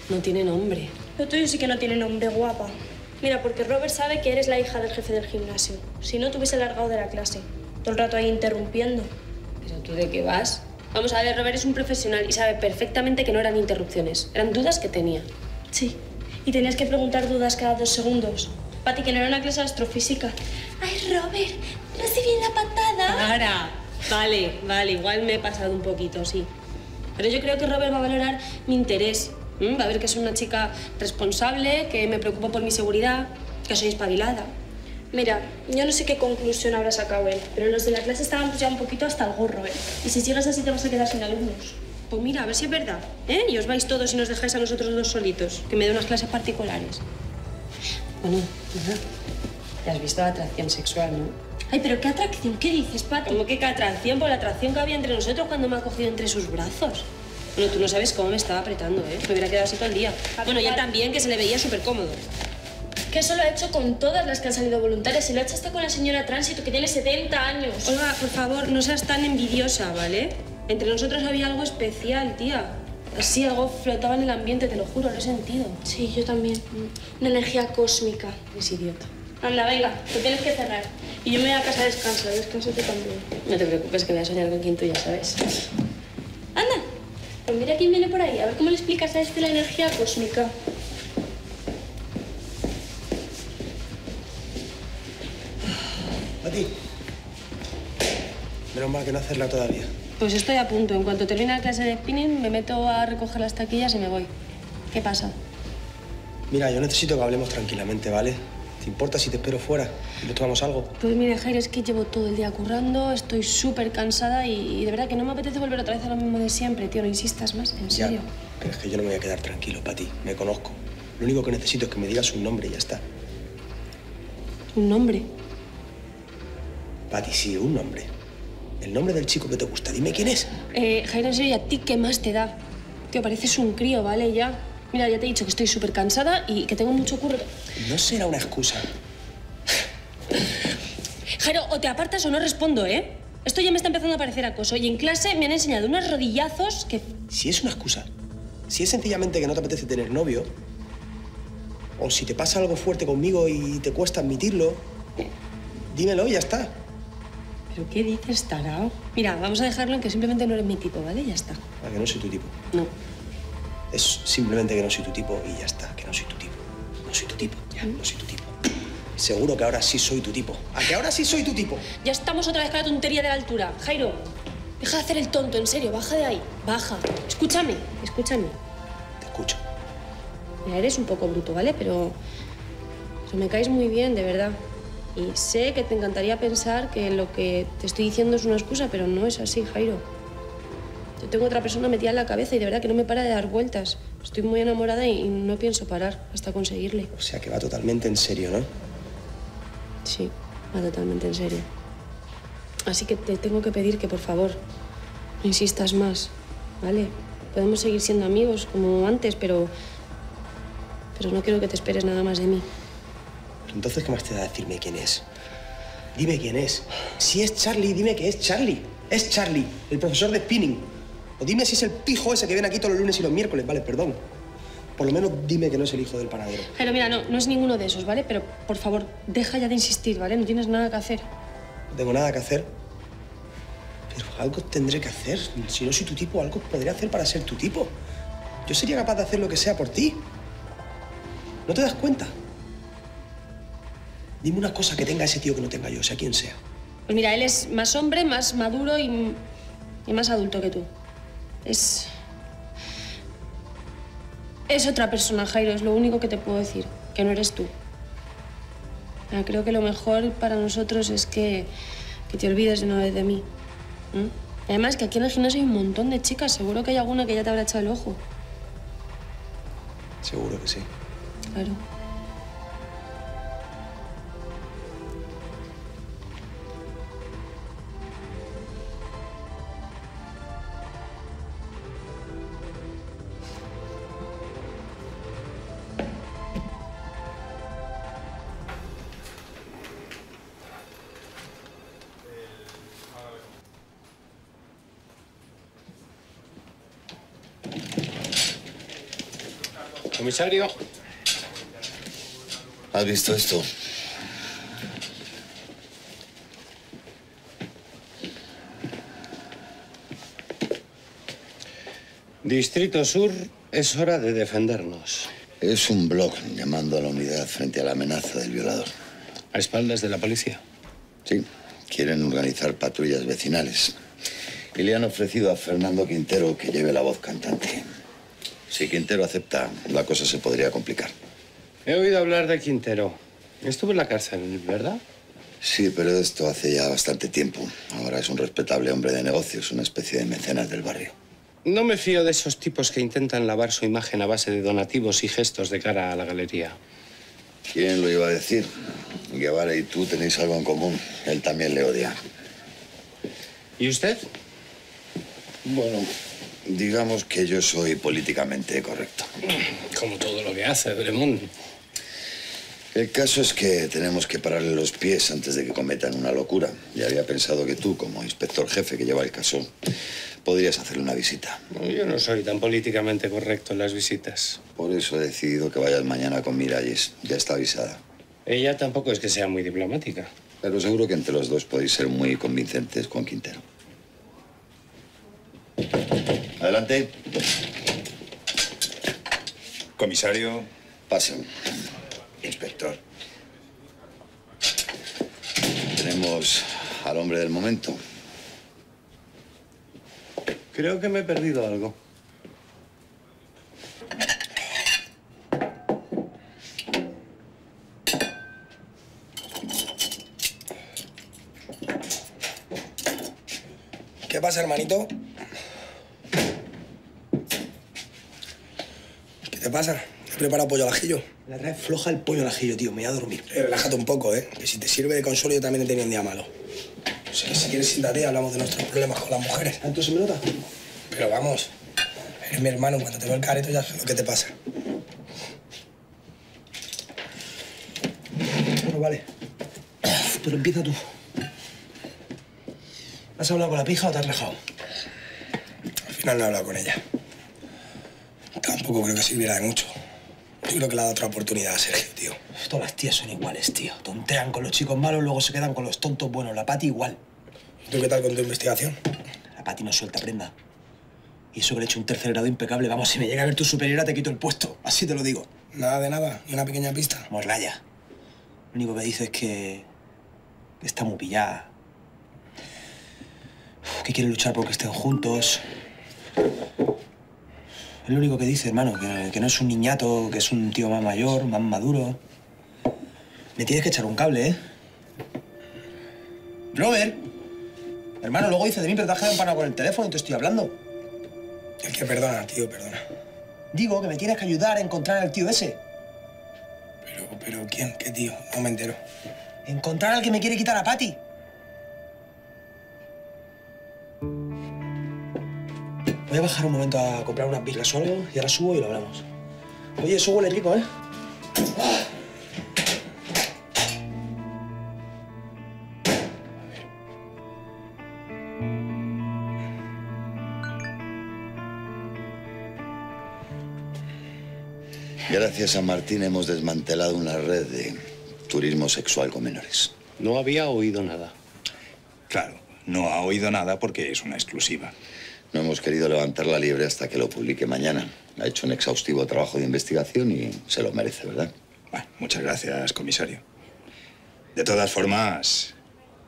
no tiene nombre. Lo tuyo sí que no tiene nombre, guapa. Mira, porque Robert sabe que eres la hija del jefe del gimnasio. Si no, te hubiese largado de la clase. Todo el rato ahí interrumpiendo. ¿Pero tú de qué vas? Vamos a ver, Robert es un profesional y sabe perfectamente que no eran interrupciones. Eran dudas que tenía. Sí, y tenías que preguntar dudas cada dos segundos. Pati, que no era una clase de astrofísica. Ay, Robert, recibí la patada. Para, vale, vale, igual me he pasado un poquito, sí. Pero yo creo que Robert va a valorar mi interés. ¿Mm? Va a ver que soy una chica responsable, que me preocupo por mi seguridad, que soy espabilada. Mira, yo no sé qué conclusión habrá sacado él, pero los de la clase estaban ya un poquito hasta el gorro, ¿eh? Y si sigues así te vas a quedar sin alumnos. Pues mira, a ver si es verdad, ¿eh? Y os vais todos y nos dejáis a nosotros dos solitos, que me dé unas clases particulares. Bueno, nada. Ya has visto la atracción sexual, ¿no? Ay, pero ¿qué atracción? ¿Qué dices, Pati? ¿Cómo que qué atracción? Por la atracción que había entre nosotros cuando me ha cogido entre sus brazos. Bueno, tú no sabes cómo me estaba apretando, ¿eh? Me hubiera quedado así todo el día. Bueno, y él también, que se le veía súper cómodo. Que eso lo ha hecho con todas las que han salido voluntarias. Se lo ha hecho hasta con la señora Tránsito, que tiene setenta años. Olga, por favor, no seas tan envidiosa, ¿vale? Entre nosotros había algo especial, tía. Así algo flotaba en el ambiente, te lo juro, lo he sentido. Sí, yo también. Una energía cósmica. Es idiota. Anda, venga, te tienes que cerrar. Y yo me voy a casa a descansar, descanso tú también. No te preocupes, que me voy a soñar con quien tú ya sabes. Anda, pues mira quién viene por ahí, a ver cómo le explicas a este la energía cósmica. Pati, menos mal que no hacerla todavía. Pues estoy a punto. En cuanto termine la clase de spinning, me meto a recoger las taquillas y me voy. ¿Qué pasa? Mira, yo necesito que hablemos tranquilamente, ¿vale? ¿Te importa si te espero fuera y nos tomamos algo? Pues mira, Jairo, es que llevo todo el día currando, estoy súper cansada y, y de verdad que no me apetece volver otra vez a lo mismo de siempre, tío. No insistas más, en serio. Ya, pero es que yo no me voy a quedar tranquilo, Pati. Me conozco. Lo único que necesito es que me digas un nombre y ya está. ¿Un nombre? Pati, sí, un nombre. El nombre del chico que te gusta. Dime quién es. Eh, Jairo, en serio, ¿y a ti qué más te da? Tío, pareces un crío, ¿vale? Ya... Mira, ya te he dicho que estoy súper cansada y que tengo mucho curro. No será una excusa. Jairo, o te apartas o no respondo, ¿eh? Esto ya me está empezando a parecer acoso. Y en clase me han enseñado unos rodillazos que... Si es una excusa, si es sencillamente que no te apetece tener novio, o si te pasa algo fuerte conmigo y te cuesta admitirlo, dímelo y ya está. ¿Pero qué dices, tarao? Mira, vamos a dejarlo en que simplemente no eres mi tipo, ¿vale? Ya está. Ah, que no soy tu tipo. No. Es simplemente que no soy tu tipo y ya está, que no soy tu tipo. No soy tu tipo, ya, no soy tu tipo. Seguro que ahora sí soy tu tipo. ¿A que ahora sí soy tu tipo? Ya estamos otra vez con la tontería de la altura. Jairo, deja de hacer el tonto, en serio, baja de ahí. Baja. Escúchame, escúchame. Te escucho. Mira, eres un poco bruto, ¿vale? Pero, pero me caes muy bien, de verdad. Y sé que te encantaría pensar que lo que te estoy diciendo es una excusa, pero no es así, Jairo. Yo tengo otra persona metida en la cabeza y de verdad que no me para de dar vueltas. Estoy muy enamorada y no pienso parar hasta conseguirle. O sea que va totalmente en serio, ¿no? Sí, va totalmente en serio. Así que te tengo que pedir que, por favor, no insistas más, ¿vale? Podemos seguir siendo amigos como antes, pero... Pero no quiero que te esperes nada más de mí. Pero entonces, ¿qué más te da decirme quién es? Dime quién es. Si es Charlie, dime que es Charlie. Es Charlie, el profesor de spinning. O dime si es el pijo ese que viene aquí todos los lunes y los miércoles, ¿vale? Perdón. Por lo menos dime que no es el hijo del panadero. Pero mira, no, no es ninguno de esos, ¿vale? Pero, por favor, deja ya de insistir, ¿vale? No tienes nada que hacer. No tengo nada que hacer. Pero algo tendré que hacer. Si no soy tu tipo, algo podré hacer para ser tu tipo. Yo sería capaz de hacer lo que sea por ti. ¿No te das cuenta? Dime una cosa que tenga ese tío que no tenga yo, sea quien sea. Pues mira, él es más hombre, más maduro y, y más adulto que tú. Es... Es otra persona, Jairo. Es lo único que te puedo decir, que no eres tú. Mira, creo que lo mejor para nosotros es que, que te olvides de una vez de mí. ¿Mm? Además, que aquí en el gimnasio hay un montón de chicas. Seguro que hay alguna que ya te habrá echado el ojo. Seguro que sí. Claro. Comisario. ¿Has visto esto? Distrito Sur, es hora de defendernos. Es un blog llamando a la unidad frente a la amenaza del violador. ¿A espaldas de la policía? Sí, quieren organizar patrullas vecinales. Y le han ofrecido a Fernando Quintero que lleve la voz cantante. Si Quintero acepta, la cosa se podría complicar. He oído hablar de Quintero. Estuvo en la cárcel, ¿verdad? Sí, pero esto hace ya bastante tiempo. Ahora es un respetable hombre de negocios, una especie de mecenas del barrio. No me fío de esos tipos que intentan lavar su imagen a base de donativos y gestos de cara a la galería. ¿Quién lo iba a decir? Guevara y tú tenéis algo en común. Él también le odia. ¿Y usted? Bueno, digamos que yo soy políticamente correcto. Como todo lo que hace Bremón. El caso es que tenemos que pararle los pies antes de que cometan una locura. Ya había pensado que tú, como inspector jefe que lleva el caso, podrías hacerle una visita. No, yo no soy tan políticamente correcto en las visitas. Por eso he decidido que vayas mañana con Miralles. Ya está avisada. Ella tampoco es que sea muy diplomática. Pero seguro que entre los dos podéis ser muy convincentes con Quintero. Adelante. Comisario. Pasen. Inspector. Tenemos al hombre del momento. Creo que me he perdido algo. ¿Qué pasa, hermanito? ¿Qué te pasa? He preparado pollo al ajillo. La red floja el pollo al ajillo, tío. Me voy a dormir. Eh, relájate un poco, ¿eh? Que si te sirve de consuelo, yo también he tenido un día malo. O sea, si quieres, siéntate y hablamos de nuestros problemas con las mujeres. ¿Tanto se me nota? Pero vamos, eres mi hermano. Cuando te veo el careto ya sé lo que te pasa. Bueno, vale. Pero empieza tú. ¿Has hablado con la pija o te has relajado? Al final no he hablado con ella. Tampoco creo que sirviera de mucho. Yo creo que le ha dado otra oportunidad a Sergio, tío. Todas las tías son iguales, tío. Tontean con los chicos malos, luego se quedan con los tontos buenos. La Pati igual. ¿Y tú qué tal con tu investigación? La Pati no suelta prenda. Y eso que le he hecho un tercer grado impecable. Vamos, si me llega a ver tu superiora, te quito el puesto. Así te lo digo. Nada de nada. Ni una pequeña pista. Morlaya. Lo único que dice es que... que está muy pillada. Que quiere luchar porque estén juntos. Es lo único que dice, hermano, que, que no es un niñato, que es un tío más mayor, más maduro. Me tienes que echar un cable, ¿eh? Robert, hermano, luego dice de mí, pero te has quedado empanado con el teléfono y te estoy hablando. Es que perdona, tío, perdona. Digo que me tienes que ayudar a encontrar al tío ese. Pero, pero, ¿quién? ¿Qué tío? No me entero. Encontrar al que me quiere quitar a Pati. Voy a bajar un momento a comprar unas birras o algo y ahora subo y lo hablamos. Oye, eso huele rico, ¿eh? ¡Ah! Gracias a Martín hemos desmantelado una red de turismo sexual con menores. No había oído nada. Claro, no ha oído nada porque es una exclusiva. No hemos querido levantarla libre hasta que lo publique mañana. Ha hecho un exhaustivo trabajo de investigación y se lo merece, ¿verdad? Bueno, muchas gracias, comisario. De todas formas,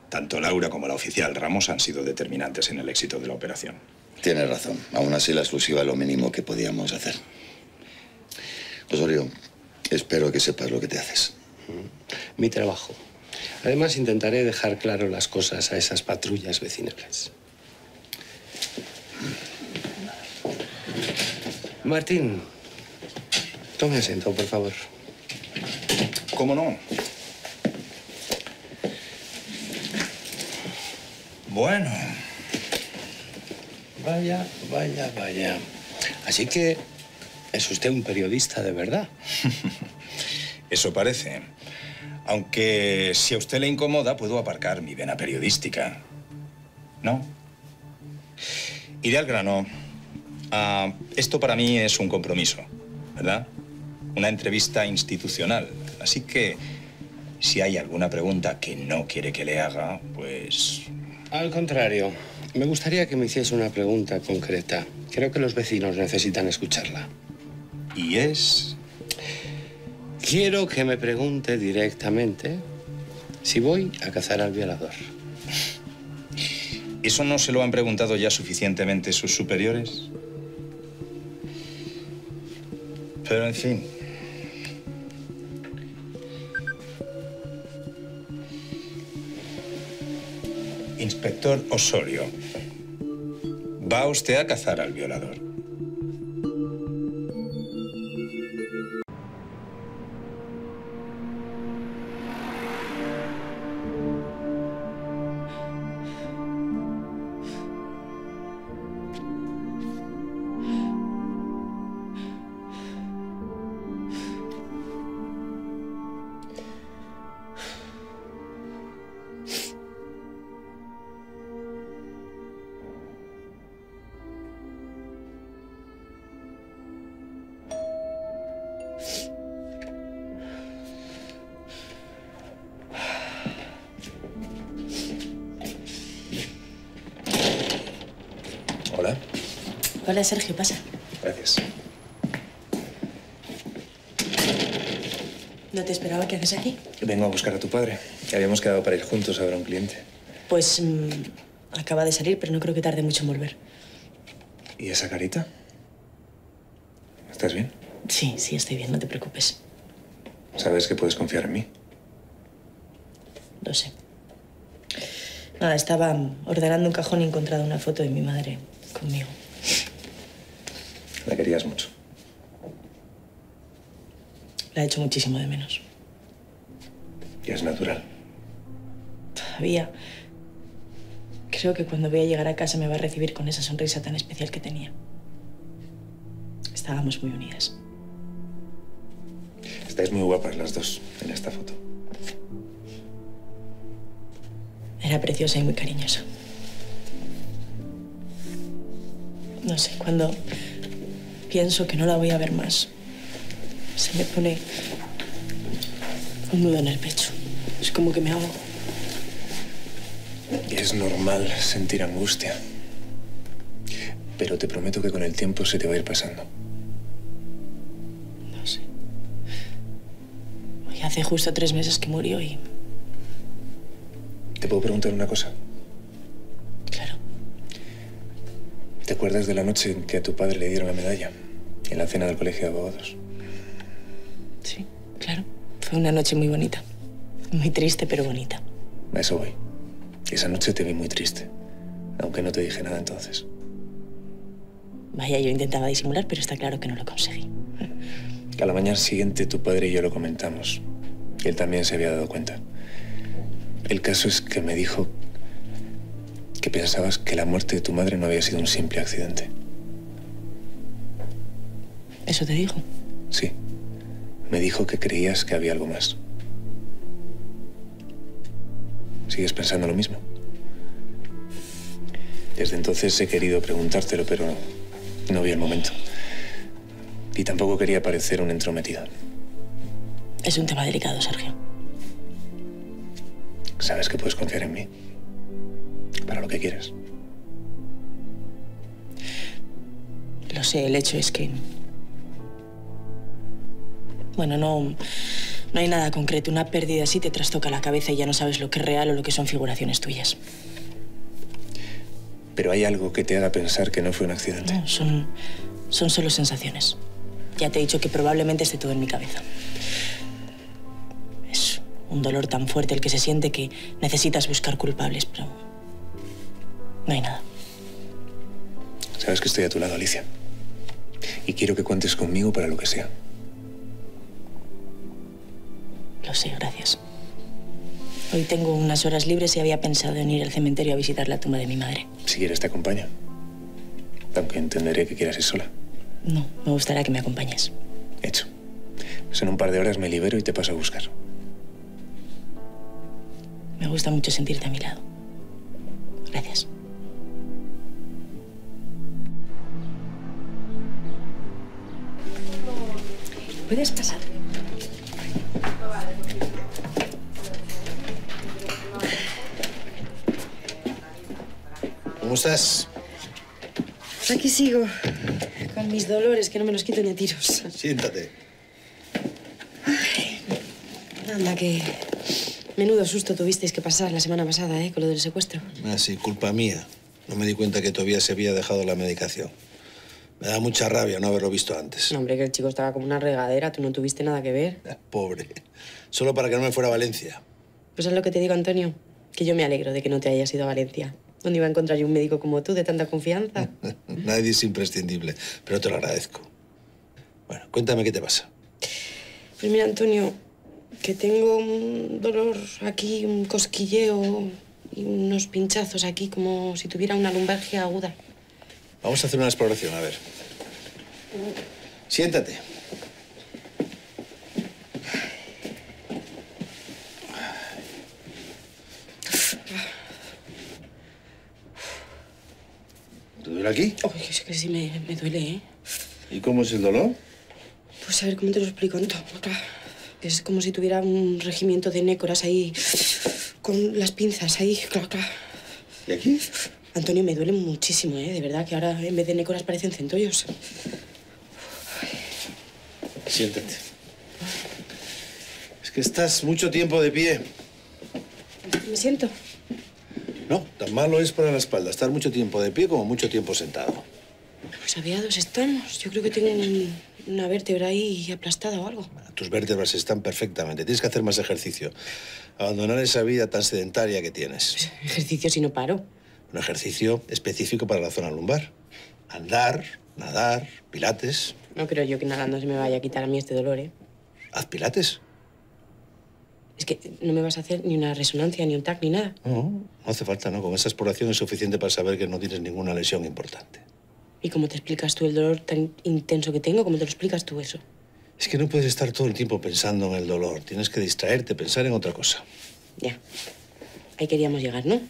tanto Laura como la oficial Ramos han sido determinantes en el éxito de la operación. Tienes razón. Aún así, la exclusiva es lo mínimo que podíamos hacer. Osorio, espero que sepas lo que te haces. Mi trabajo. Además, intentaré dejar claro las cosas a esas patrullas vecinales. Martín, tome asiento, por favor. ¿Cómo no? Bueno. Vaya, vaya, vaya. Así que es usted un periodista de verdad. Eso parece. Aunque si a usted le incomoda, puedo aparcar mi vena periodística. ¿No? Iré al grano. Uh, esto para mí es un compromiso, ¿verdad? Una entrevista institucional. Así que, si hay alguna pregunta que no quiere que le haga, pues... Al contrario, me gustaría que me hiciese una pregunta concreta. Creo que los vecinos necesitan escucharla. ¿Y es? Quiero que me pregunte directamente Si voy a cazar al violador. ¿Eso no se lo han preguntado ya suficientemente sus superiores? Pero, en fin. Inspector Osorio, va usted a cazar al violador. Hola, Sergio, pasa. Gracias. No te esperaba. ¿Qué haces aquí? Vengo a buscar a tu padre. Habíamos quedado para ir juntos a ver a un cliente. Pues mmm, acaba de salir, pero no creo que tarde mucho en volver. ¿Y esa carita? ¿Estás bien? Sí, sí, estoy bien, no te preocupes. ¿Sabes que puedes confiar en mí? No sé. Nada, estaba ordenando un cajón y he encontrado una foto de mi madre conmigo. La querías mucho. La he hecho muchísimo de menos. ¿Y es natural? Todavía. Creo que cuando voy a llegar a casa me va a recibir con esa sonrisa tan especial que tenía. Estábamos muy unidas. Estáis muy guapas las dos en esta foto. Era preciosa y muy cariñosa. No sé, cuando... pienso que no la voy a ver más. Se me pone un nudo en el pecho. Es como que me ahogo. Es normal sentir angustia. Pero te prometo que con el tiempo se te va a ir pasando. No sé. Hoy hace justo tres meses que murió y... ¿Te puedo preguntar una cosa? ¿Te acuerdas de la noche en que a tu padre le dieron la medalla? En la cena del colegio de abogados. Sí, claro. Fue una noche muy bonita. Muy triste, pero bonita. A eso voy. Esa noche te vi muy triste. Aunque no te dije nada entonces. Vaya, yo intentaba disimular, pero está claro que no lo conseguí. A la mañana siguiente tu padre y yo lo comentamos. Y él también se había dado cuenta. El caso es que me dijo... que pensabas que la muerte de tu madre no había sido un simple accidente. ¿Eso te dijo? Sí. Me dijo que creías que había algo más. ¿Sigues pensando lo mismo? Desde entonces he querido preguntártelo, pero no, no vi el momento. Y tampoco quería parecer un entrometido. Es un tema delicado, Sergio. Sabes que puedes confiar en mí. Para lo que quieras. Lo sé, el hecho es que... Bueno, no, no hay nada concreto. Una pérdida así te trastoca la cabeza y ya no sabes lo que es real o lo que son figuraciones tuyas. Pero hay algo que te haga pensar que no fue un accidente. No, son, son solo sensaciones. Ya te he dicho que probablemente esté todo en mi cabeza. Es un dolor tan fuerte el que se siente que necesitas buscar culpables, pero... no hay nada. Sabes que estoy a tu lado, Alicia. Y quiero que cuentes conmigo para lo que sea. Lo sé, gracias. Hoy tengo unas horas libres y había pensado en ir al cementerio a visitar la tumba de mi madre. Si quieres, te acompaño. Aunque entenderé que quieras ir sola. No, me gustará que me acompañes. Hecho. Pues en un par de horas me libero y te paso a buscar. Me gusta mucho sentirte a mi lado. Gracias. ¿Puedes pasar? ¿Cómo estás? Aquí sigo, con mis dolores, que no me los quito ni a tiros. Siéntate. Ay, anda, que Menudo susto tuvisteis que pasar la semana pasada, ¿eh? Con lo del secuestro. Ah, sí, culpa mía. No me di cuenta que todavía se había dejado la medicación. Me da mucha rabia no haberlo visto antes. No, hombre, que el chico estaba como una regadera. Tú no tuviste nada que ver. Ah, pobre. Solo para que no me fuera a Valencia. Pues es lo que te digo, Antonio. Que yo me alegro de que no te hayas ido a Valencia. ¿Dónde iba a encontrar yo un médico como tú de tanta confianza? Nadie es imprescindible, pero te lo agradezco. Bueno, cuéntame qué te pasa. Pues mira, Antonio, que tengo un dolor aquí, un cosquilleo y unos pinchazos aquí, como si tuviera una lumbalgia aguda. Vamos a hacer una exploración, a ver. Siéntate. ¿Te duele aquí? Oh, es que sí me, me duele, ¿eh? ¿Y cómo es el dolor? Pues a ver, ¿cómo te lo explico? No, claro. Es como si tuviera un regimiento de nécoras ahí, con las pinzas ahí, claro, claro. ¿Y aquí? Antonio, me duele muchísimo, ¿eh? De verdad, que ahora en vez de nécoras parecen centollos. Siéntate. Es que estás mucho tiempo de pie. ¿Me siento? No, tan malo es para la espalda, estar mucho tiempo de pie como mucho tiempo sentado. Pues aviados estamos. Yo creo que tengo un, una vértebra ahí aplastada o algo. Tus vértebras están perfectamente. Tienes que hacer más ejercicio. Abandonar esa vida tan sedentaria que tienes. Pues, ejercicio si no paro. Un ejercicio específico para la zona lumbar. Andar, nadar, pilates. No creo yo que nadando se me vaya a quitar a mí este dolor, ¿eh? Haz pilates. Es que no me vas a hacer ni una resonancia, ni un T A C, ni nada. No, no hace falta, ¿no? Con esa exploración es suficiente para saber que no tienes ninguna lesión importante. ¿Y cómo te explicas tú el dolor tan intenso que tengo? ¿Cómo te lo explicas tú eso? Es que no puedes estar todo el tiempo pensando en el dolor. Tienes que distraerte, pensar en otra cosa. Ya. Ahí queríamos llegar, ¿no?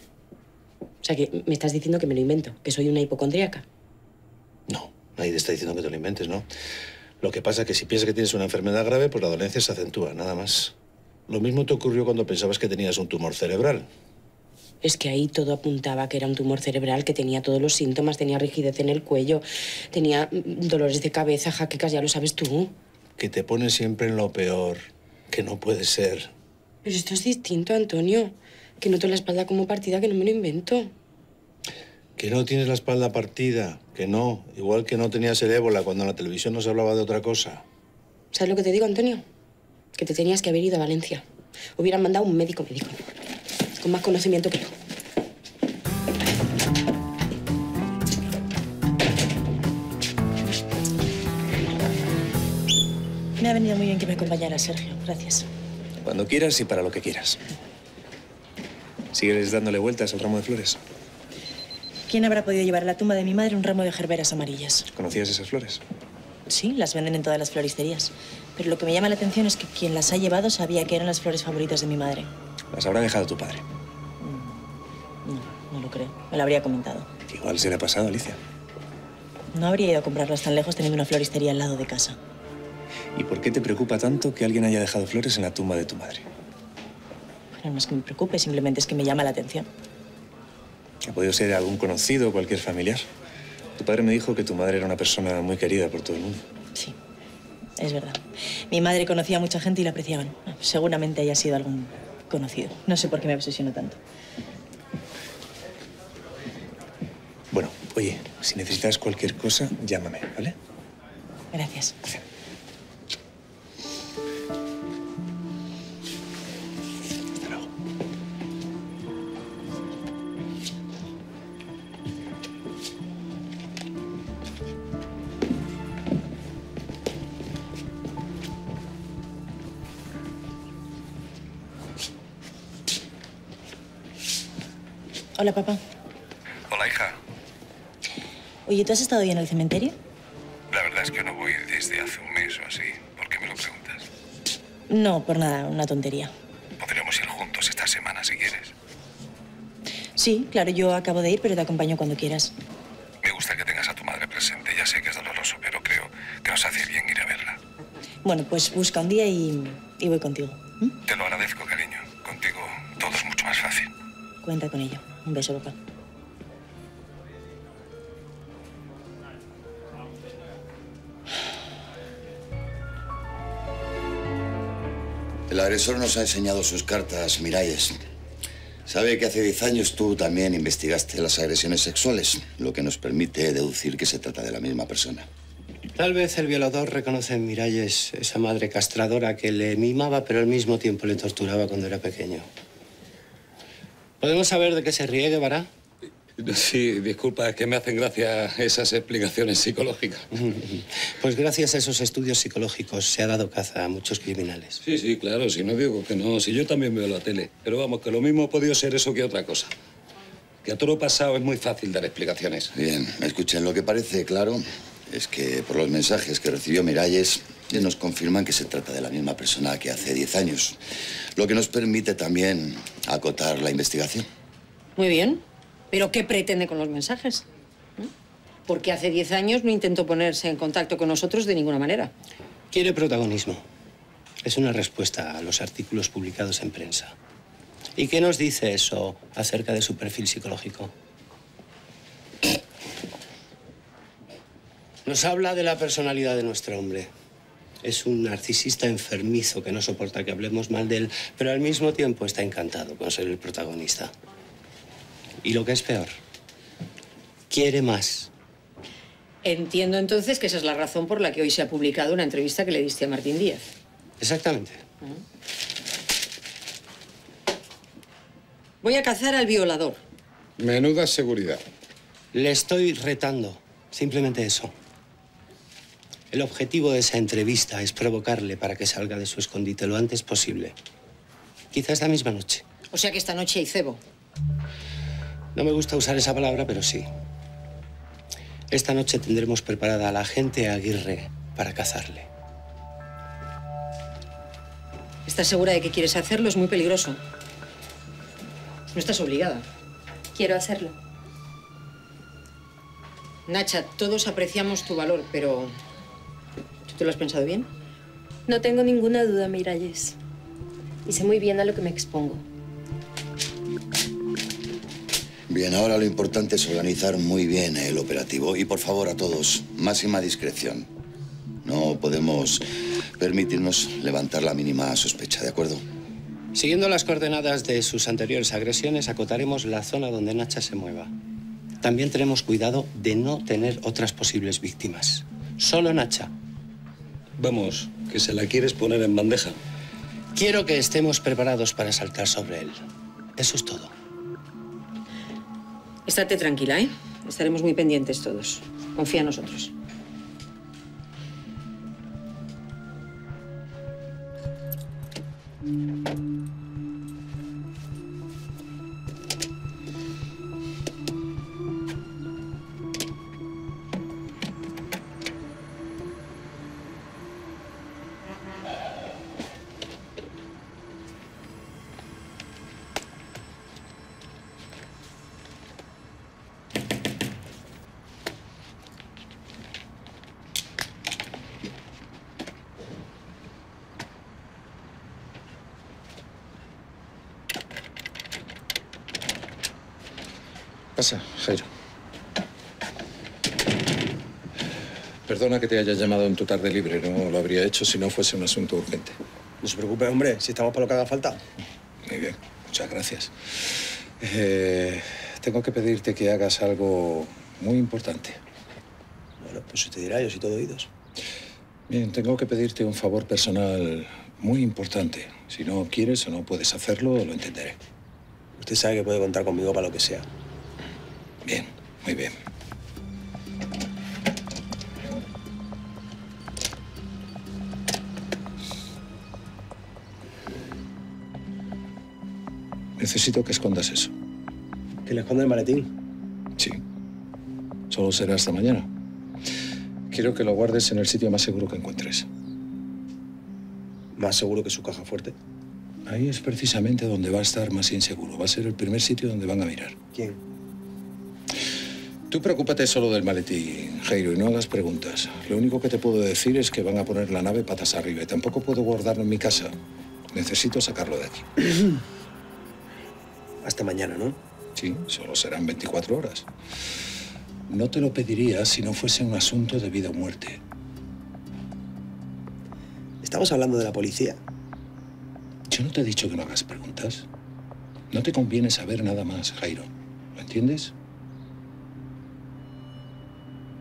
O sea, que me estás diciendo que me lo invento, que soy una hipocondríaca. No, nadie te está diciendo que te lo inventes, ¿no? Lo que pasa es que si piensas que tienes una enfermedad grave, pues la dolencia se acentúa, nada más. Lo mismo te ocurrió cuando pensabas que tenías un tumor cerebral. Es que ahí todo apuntaba que era un tumor cerebral, que tenía todos los síntomas, tenía rigidez en el cuello, tenía dolores de cabeza, jaquecas, ya lo sabes tú. Que te pones siempre en lo peor, que no puede ser. Pero esto es distinto, Antonio. Que noto la espalda como partida, que no me lo invento. Que no tienes la espalda partida, que no. Igual que no tenías el ébola cuando en la televisión nos hablaba de otra cosa. ¿Sabes lo que te digo, Antonio? Que te tenías que haber ido a Valencia. Hubieran mandado un médico, médico. Con más conocimiento que tú. Me ha venido muy bien que me acompañara, Sergio. Gracias. Cuando quieras y para lo que quieras. ¿Sigues dándole vueltas al ramo de flores? ¿Quién habrá podido llevar a la tumba de mi madre un ramo de gerberas amarillas? ¿Conocías esas flores? Sí, las venden en todas las floristerías. Pero lo que me llama la atención es que quien las ha llevado sabía que eran las flores favoritas de mi madre. ¿Las habrá dejado tu padre? No, no lo creo. Me lo habría comentado. Igual se le ha pasado, Alicia. No habría ido a comprarlas tan lejos teniendo una floristería al lado de casa. ¿Y por qué te preocupa tanto que alguien haya dejado flores en la tumba de tu madre? Bueno, no es que me preocupe, simplemente es que me llama la atención. ¿Ha podido ser algún conocido o cualquier familiar? Tu padre me dijo que tu madre era una persona muy querida por todo el mundo. Sí, es verdad. Mi madre conocía a mucha gente y la apreciaban. Seguramente haya sido algún conocido. No sé por qué me obsesiono tanto. Bueno, oye, si necesitas cualquier cosa, llámame, ¿vale? Gracias. Gracias. Hasta luego. Hola, papá. Hola, hija. Oye, ¿tú has estado hoy en el cementerio? La verdad es que no voy desde hace un mes o así. ¿Por qué me lo preguntas? No, por nada, una tontería. Podremos ir juntos esta semana si quieres. Sí, claro, yo acabo de ir, pero te acompaño cuando quieras. Me gusta que tengas a tu madre presente. Ya sé que es doloroso, pero creo que nos hace bien ir a verla. Bueno, pues busca un día y, y voy contigo. ¿Mm? Te lo agradezco, cariño. Contigo todo es mucho más fácil. Cuenta con ello. Un beso, papá. El agresor nos ha enseñado sus cartas, Miralles. Sabe que hace diez años tú también investigaste las agresiones sexuales, lo que nos permite deducir que se trata de la misma persona. Tal vez el violador reconoce en Miralles esa madre castradora que le mimaba, pero al mismo tiempo le torturaba cuando era pequeño. ¿Podemos saber de qué se ríe, Guevara? Sí, disculpa, es que me hacen gracia esas explicaciones psicológicas. Pues gracias a esos estudios psicológicos se ha dado caza a muchos criminales. Sí, sí, claro, si no digo que no, si yo también veo la tele. Pero vamos, que lo mismo ha podido ser eso que otra cosa. Que a toro pasado es muy fácil dar explicaciones. Bien, escuchen, lo que parece claro es que por los mensajes que recibió Miralles nos confirman que se trata de la misma persona que hace diez años, lo que nos permite también acotar la investigación. Muy bien. ¿Pero qué pretende con los mensajes? ¿Eh? Porque hace diez años no intentó ponerse en contacto con nosotros de ninguna manera. Quiere protagonismo. Es una respuesta a los artículos publicados en prensa. ¿Y qué nos dice eso acerca de su perfil psicológico? Nos habla de la personalidad de nuestro hombre. Es un narcisista enfermizo que no soporta que hablemos mal de él, pero al mismo tiempo está encantado con ser el protagonista. Y lo que es peor, quiere más. Entiendo entonces que esa es la razón por la que hoy se ha publicado una entrevista que le diste a Martín Díaz. Exactamente. ¿Ah? Voy a cazar al violador. Menuda seguridad. Le estoy retando, simplemente eso. El objetivo de esa entrevista es provocarle para que salga de su escondite lo antes posible. Quizás la misma noche. O sea que esta noche hay cebo. No me gusta usar esa palabra, pero sí. Esta noche tendremos preparada a la agente Aguirre para cazarle. ¿Estás segura de que quieres hacerlo? Es muy peligroso. No estás obligada. Quiero hacerlo. Nacha, todos apreciamos tu valor, pero... ¿Tú lo has pensado bien? No tengo ninguna duda, Miralles. Y sé muy bien a lo que me expongo. Bien, ahora lo importante es organizar muy bien el operativo. Y por favor, a todos, máxima discreción. No podemos permitirnos levantar la mínima sospecha, ¿de acuerdo? Siguiendo las coordenadas de sus anteriores agresiones, acotaremos la zona donde Nacha se mueva. También tenemos cuidado de no tener otras posibles víctimas. Solo Nacha. Vamos, que se la quieres poner en bandeja. Quiero que estemos preparados para saltar sobre él. Eso es todo. Estate tranquila, ¿eh? Estaremos muy pendientes todos. Confía en nosotros. Pasa, Jairo. Perdona que te haya llamado en tu tarde libre. No lo habría hecho si no fuese un asunto urgente. No se preocupe, hombre. Si estamos para lo que haga falta. Muy bien. Muchas gracias. Eh, tengo que pedirte que hagas algo muy importante. Bueno, pues usted dirá. Yo soy todo oídos. Bien, tengo que pedirte un favor personal muy importante. Si no quieres o no puedes hacerlo, lo entenderé. Usted sabe que puede contar conmigo para lo que sea. Bien, muy bien. Necesito que escondas eso. ¿Que le esconda el maletín? Sí. Solo será hasta mañana. Quiero que lo guardes en el sitio más seguro que encuentres. ¿Más seguro que su caja fuerte? Ahí es precisamente donde va a estar más inseguro. Va a ser el primer sitio donde van a mirar. ¿Quién? Tú preocúpate solo del maletín, Jairo, y no hagas preguntas. Lo único que te puedo decir es que van a poner la nave patas arriba y tampoco puedo guardarlo en mi casa. Necesito sacarlo de aquí. Hasta mañana, ¿no? Sí, solo serán veinticuatro horas. No te lo pediría si no fuese un asunto de vida o muerte. ¿Estamos hablando de la policía? ¿Yo no te he dicho que no hagas preguntas? No te conviene saber nada más, Jairo. ¿Lo entiendes?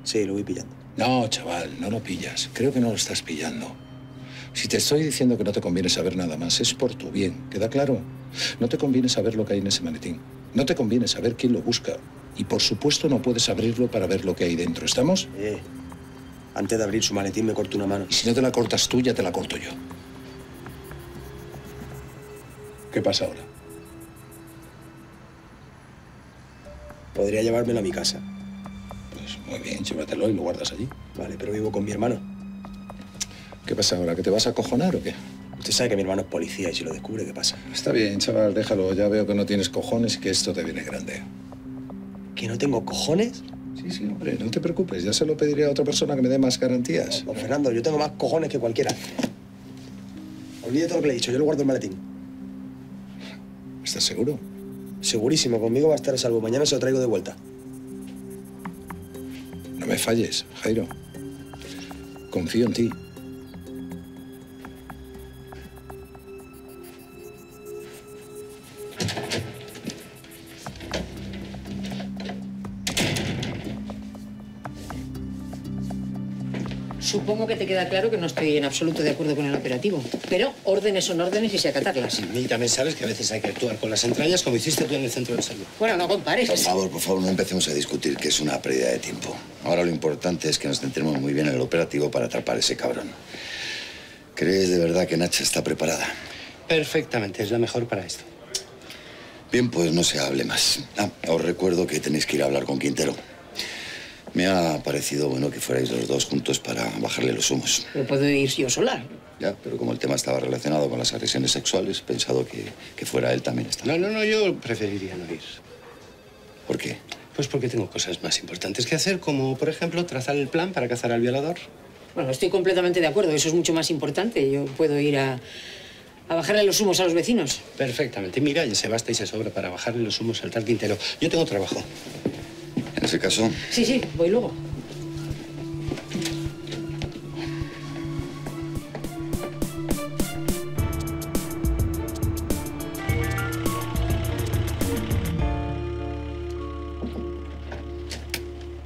Sí, lo voy pillando. No, chaval, no lo pillas. Creo que no lo estás pillando. Si te estoy diciendo que no te conviene saber nada más, es por tu bien. ¿Queda claro? No te conviene saber lo que hay en ese maletín. No te conviene saber quién lo busca. Y, por supuesto, no puedes abrirlo para ver lo que hay dentro. ¿Estamos? Eh, antes de abrir su maletín me corto una mano. Y si no te la cortas tú, ya te la corto yo. ¿Qué pasa ahora? Podría llevármelo a mi casa. Pues muy bien, llévatelo y lo guardas allí. Vale, pero vivo con mi hermano. ¿Qué pasa ahora? ¿Que te vas a acojonar o qué? Usted sabe que mi hermano es policía y si lo descubre, ¿qué pasa? Está bien, chaval, déjalo. Ya veo que no tienes cojones y que esto te viene grande. ¿Que no tengo cojones? Sí, sí, hombre, no te preocupes. Ya se lo pediré a otra persona que me dé más garantías. Don Fernando, yo tengo más cojones que cualquiera. Olvídate lo que le he dicho. Yo lo guardo en el maletín. ¿Estás seguro? Segurísimo. Conmigo va a estar a salvo. Mañana se lo traigo de vuelta. No me falles, Jairo. Confío en ti. Supongo que te queda claro que no estoy en absoluto de acuerdo con el operativo. Pero órdenes son órdenes y sé acatarlas. Y también sabes que a veces hay que actuar con las entrañas como hiciste tú en el centro de salud. Bueno, no compares. Por favor, por favor, no empecemos a discutir, que es una pérdida de tiempo. Ahora lo importante es que nos centremos muy bien en el operativo para atrapar a ese cabrón. ¿Crees de verdad que Nacha está preparada? Perfectamente, es la mejor para esto. Bien, pues no se hable más. Ah, os recuerdo que tenéis que ir a hablar con Quintero. Me ha parecido bueno que fuerais los dos juntos para bajarle los humos. Pero puedo ir yo sola. Ya, pero como el tema estaba relacionado con las agresiones sexuales, he pensado que, que fuera él también está. No, no, no, yo preferiría no ir. ¿Por qué? Pues porque tengo cosas más importantes que hacer, como, por ejemplo, trazar el plan para cazar al violador. Bueno, estoy completamente de acuerdo. Eso es mucho más importante. Yo puedo ir a, a bajarle los humos a los vecinos. Perfectamente. Mira, ya se basta y se sobra para bajarle los humos al tal Quintero. Yo tengo trabajo. ¿En ese caso? Sí, sí, voy luego.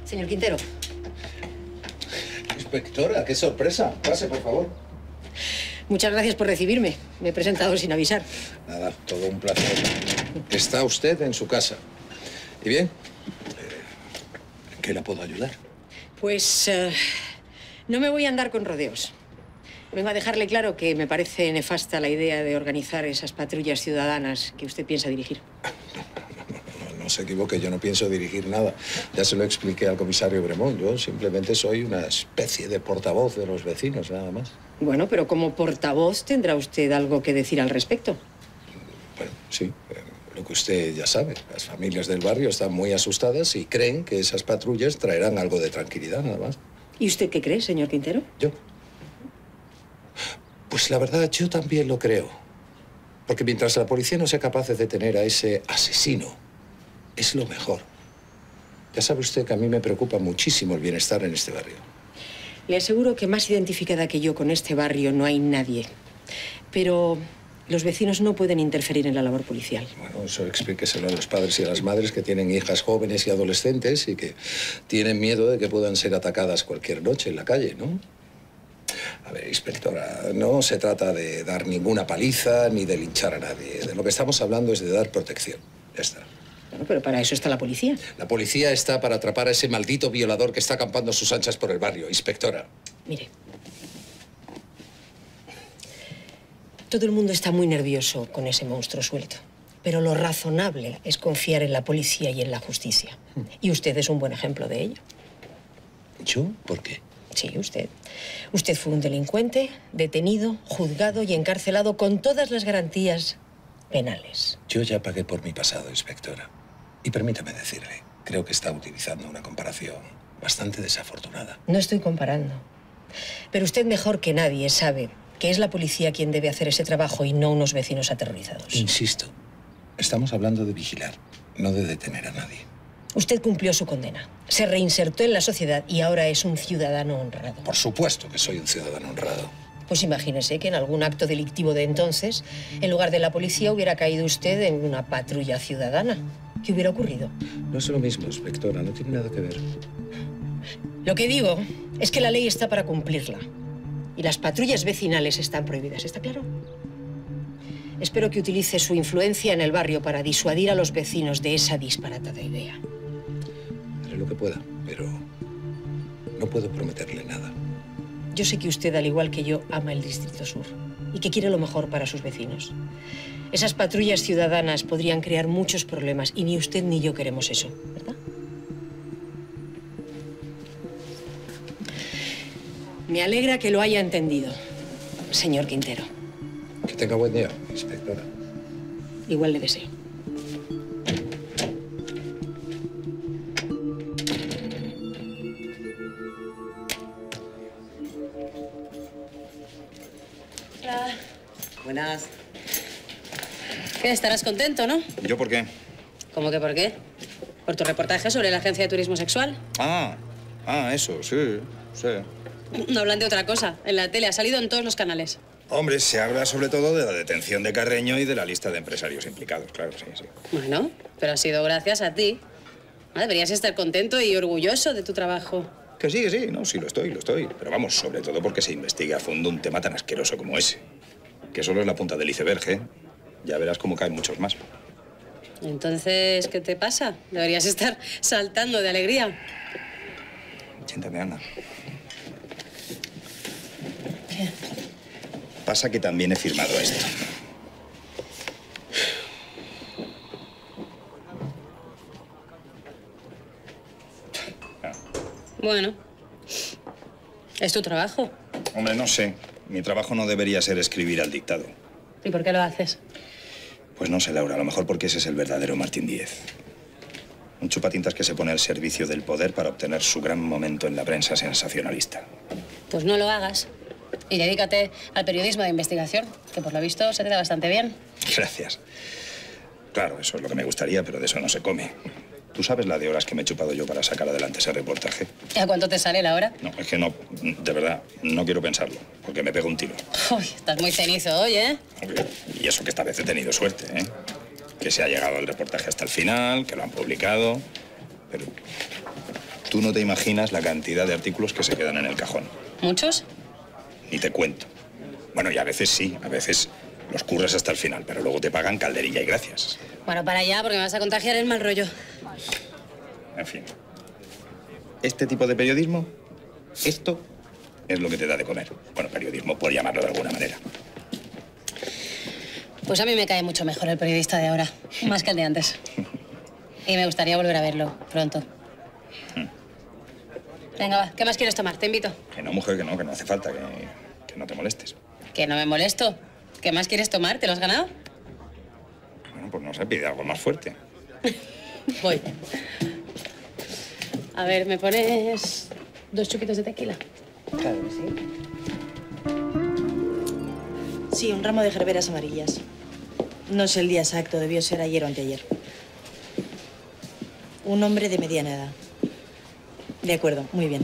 Señor Quintero. Inspectora, qué sorpresa. Pase, por favor. Muchas gracias por recibirme. Me he presentado sin avisar. Nada, todo un placer. Está usted en su casa. ¿Y bien? ¿Qué la puedo ayudar? Pues uh, no me voy a andar con rodeos. Vengo a dejarle claro que me parece nefasta la idea de organizar esas patrullas ciudadanas que usted piensa dirigir. No, no, no, no se equivoque, yo no pienso dirigir nada. Ya se lo expliqué al comisario Bremón. Yo simplemente soy una especie de portavoz de los vecinos, nada más. Bueno, pero como portavoz tendrá usted algo que decir al respecto. Bueno, sí. Lo que usted ya sabe, las familias del barrio están muy asustadas y creen que esas patrullas traerán algo de tranquilidad, nada más. ¿Y usted qué cree, señor Quintero? ¿Yo? Pues la verdad, yo también lo creo. Porque mientras la policía no sea capaz de detener a ese asesino, es lo mejor. Ya sabe usted que a mí me preocupa muchísimo el bienestar en este barrio. Le aseguro que más identificada que yo con este barrio no hay nadie. Pero... los vecinos no pueden interferir en la labor policial. Bueno, eso explíqueselo a los padres y a las madres que tienen hijas jóvenes y adolescentes y que tienen miedo de que puedan ser atacadas cualquier noche en la calle, ¿no? A ver, inspectora, no se trata de dar ninguna paliza ni de linchar a nadie. De lo que estamos hablando es de dar protección. Ya está. Bueno, pero para eso está la policía. La policía está para atrapar a ese maldito violador que está acampando a sus anchas por el barrio, inspectora. Mire... todo el mundo está muy nervioso con ese monstruo suelto. Pero lo razonable es confiar en la policía y en la justicia. Y usted es un buen ejemplo de ello. ¿Yo? ¿Por qué? Sí, usted. Usted fue un delincuente, detenido, juzgado y encarcelado con todas las garantías penales. Yo ya pagué por mi pasado, inspectora. Y permítame decirle, creo que está utilizando una comparación bastante desafortunada. No estoy comparando. Pero usted mejor que nadie sabe... que es la policía quien debe hacer ese trabajo y no unos vecinos aterrorizados. Insisto, estamos hablando de vigilar, no de detener a nadie. Usted cumplió su condena, se reinsertó en la sociedad y ahora es un ciudadano honrado. Por supuesto que soy un ciudadano honrado. Pues imagínese que en algún acto delictivo de entonces, en lugar de la policía, hubiera caído usted en una patrulla ciudadana. ¿Qué hubiera ocurrido? No es lo mismo, inspectora. No tiene nada que ver. Lo que digo es que la ley está para cumplirla. Y las patrullas vecinales están prohibidas. ¿Está claro? Espero que utilice su influencia en el barrio para disuadir a los vecinos de esa disparatada idea. Haré lo que pueda, pero no puedo prometerle nada. Yo sé que usted, al igual que yo, ama el Distrito Sur y que quiere lo mejor para sus vecinos. Esas patrullas ciudadanas podrían crear muchos problemas y ni usted ni yo queremos eso, ¿verdad? Me alegra que lo haya entendido, señor Quintero. Que tenga buen día, inspectora. Igual le deseo. Hola. Buenas. ¿Qué? Estarás contento, ¿no? ¿Yo por qué? ¿Cómo que por qué? ¿Por tu reportaje sobre la agencia de turismo sexual? Ah, ah, eso, sí, sí. No hablan de otra cosa. En la tele ha salido en todos los canales. Hombre, se habla sobre todo de la detención de Carreño y de la lista de empresarios implicados, claro, sí, sí. Bueno, pero ha sido gracias a ti. Ah, deberías estar contento y orgulloso de tu trabajo. Que sí, que sí, no, sí lo estoy, lo estoy. Pero vamos, sobre todo porque se investiga a fondo un tema tan asqueroso como ese. Que solo es la punta del iceberg, ¿eh? Ya verás cómo caen muchos más. Entonces, ¿qué te pasa? Deberías estar saltando de alegría. Siéntate, anda. Pasa que también he firmado esto. Bueno, ¿es tu trabajo? Hombre, no sé. Mi trabajo no debería ser escribir al dictado. ¿Y por qué lo haces? Pues no sé, Laura. A lo mejor porque ese es el verdadero Martín Díez. Un chupatintas que se pone al servicio del poder para obtener su gran momento en la prensa sensacionalista. Pues no lo hagas. Y dedícate al periodismo de investigación, que por lo visto se te da bastante bien. Gracias. Claro, eso es lo que me gustaría, pero de eso no se come. ¿Tú sabes la de horas que me he chupado yo para sacar adelante ese reportaje? ¿Y a cuánto te sale la hora? No, es que no, de verdad, no quiero pensarlo, porque me pego un tiro. Uy, estás muy cenizo hoy, ¿eh? Y eso que esta vez he tenido suerte, ¿eh? Que se ha llegado el reportaje hasta el final, que lo han publicado, pero tú no te imaginas la cantidad de artículos que se quedan en el cajón. ¿Muchos? Ni te cuento. Bueno, y a veces sí, a veces los curras hasta el final, pero luego te pagan calderilla y gracias. Bueno, para allá, porque me vas a contagiar el mal rollo. En fin. Este tipo de periodismo, esto es lo que te da de comer. Bueno, periodismo, por llamarlo de alguna manera. Pues a mí me cae mucho mejor el periodista de ahora, más que el de antes. Y me gustaría volver a verlo pronto. Venga, va. ¿Qué más quieres tomar? Te invito. Que no, mujer, que no, que no hace falta, que... Que no te molestes. ¿Que no me molesto? ¿Qué más quieres tomar? ¿Te lo has ganado? Bueno, pues no sé, pide algo más fuerte. Voy. A ver, ¿me pones dos chupitos de tequila? Claro que sí. Sí, un ramo de gerberas amarillas. No sé el día exacto, debió ser ayer o anteayer. Un hombre de mediana edad. De acuerdo, muy bien.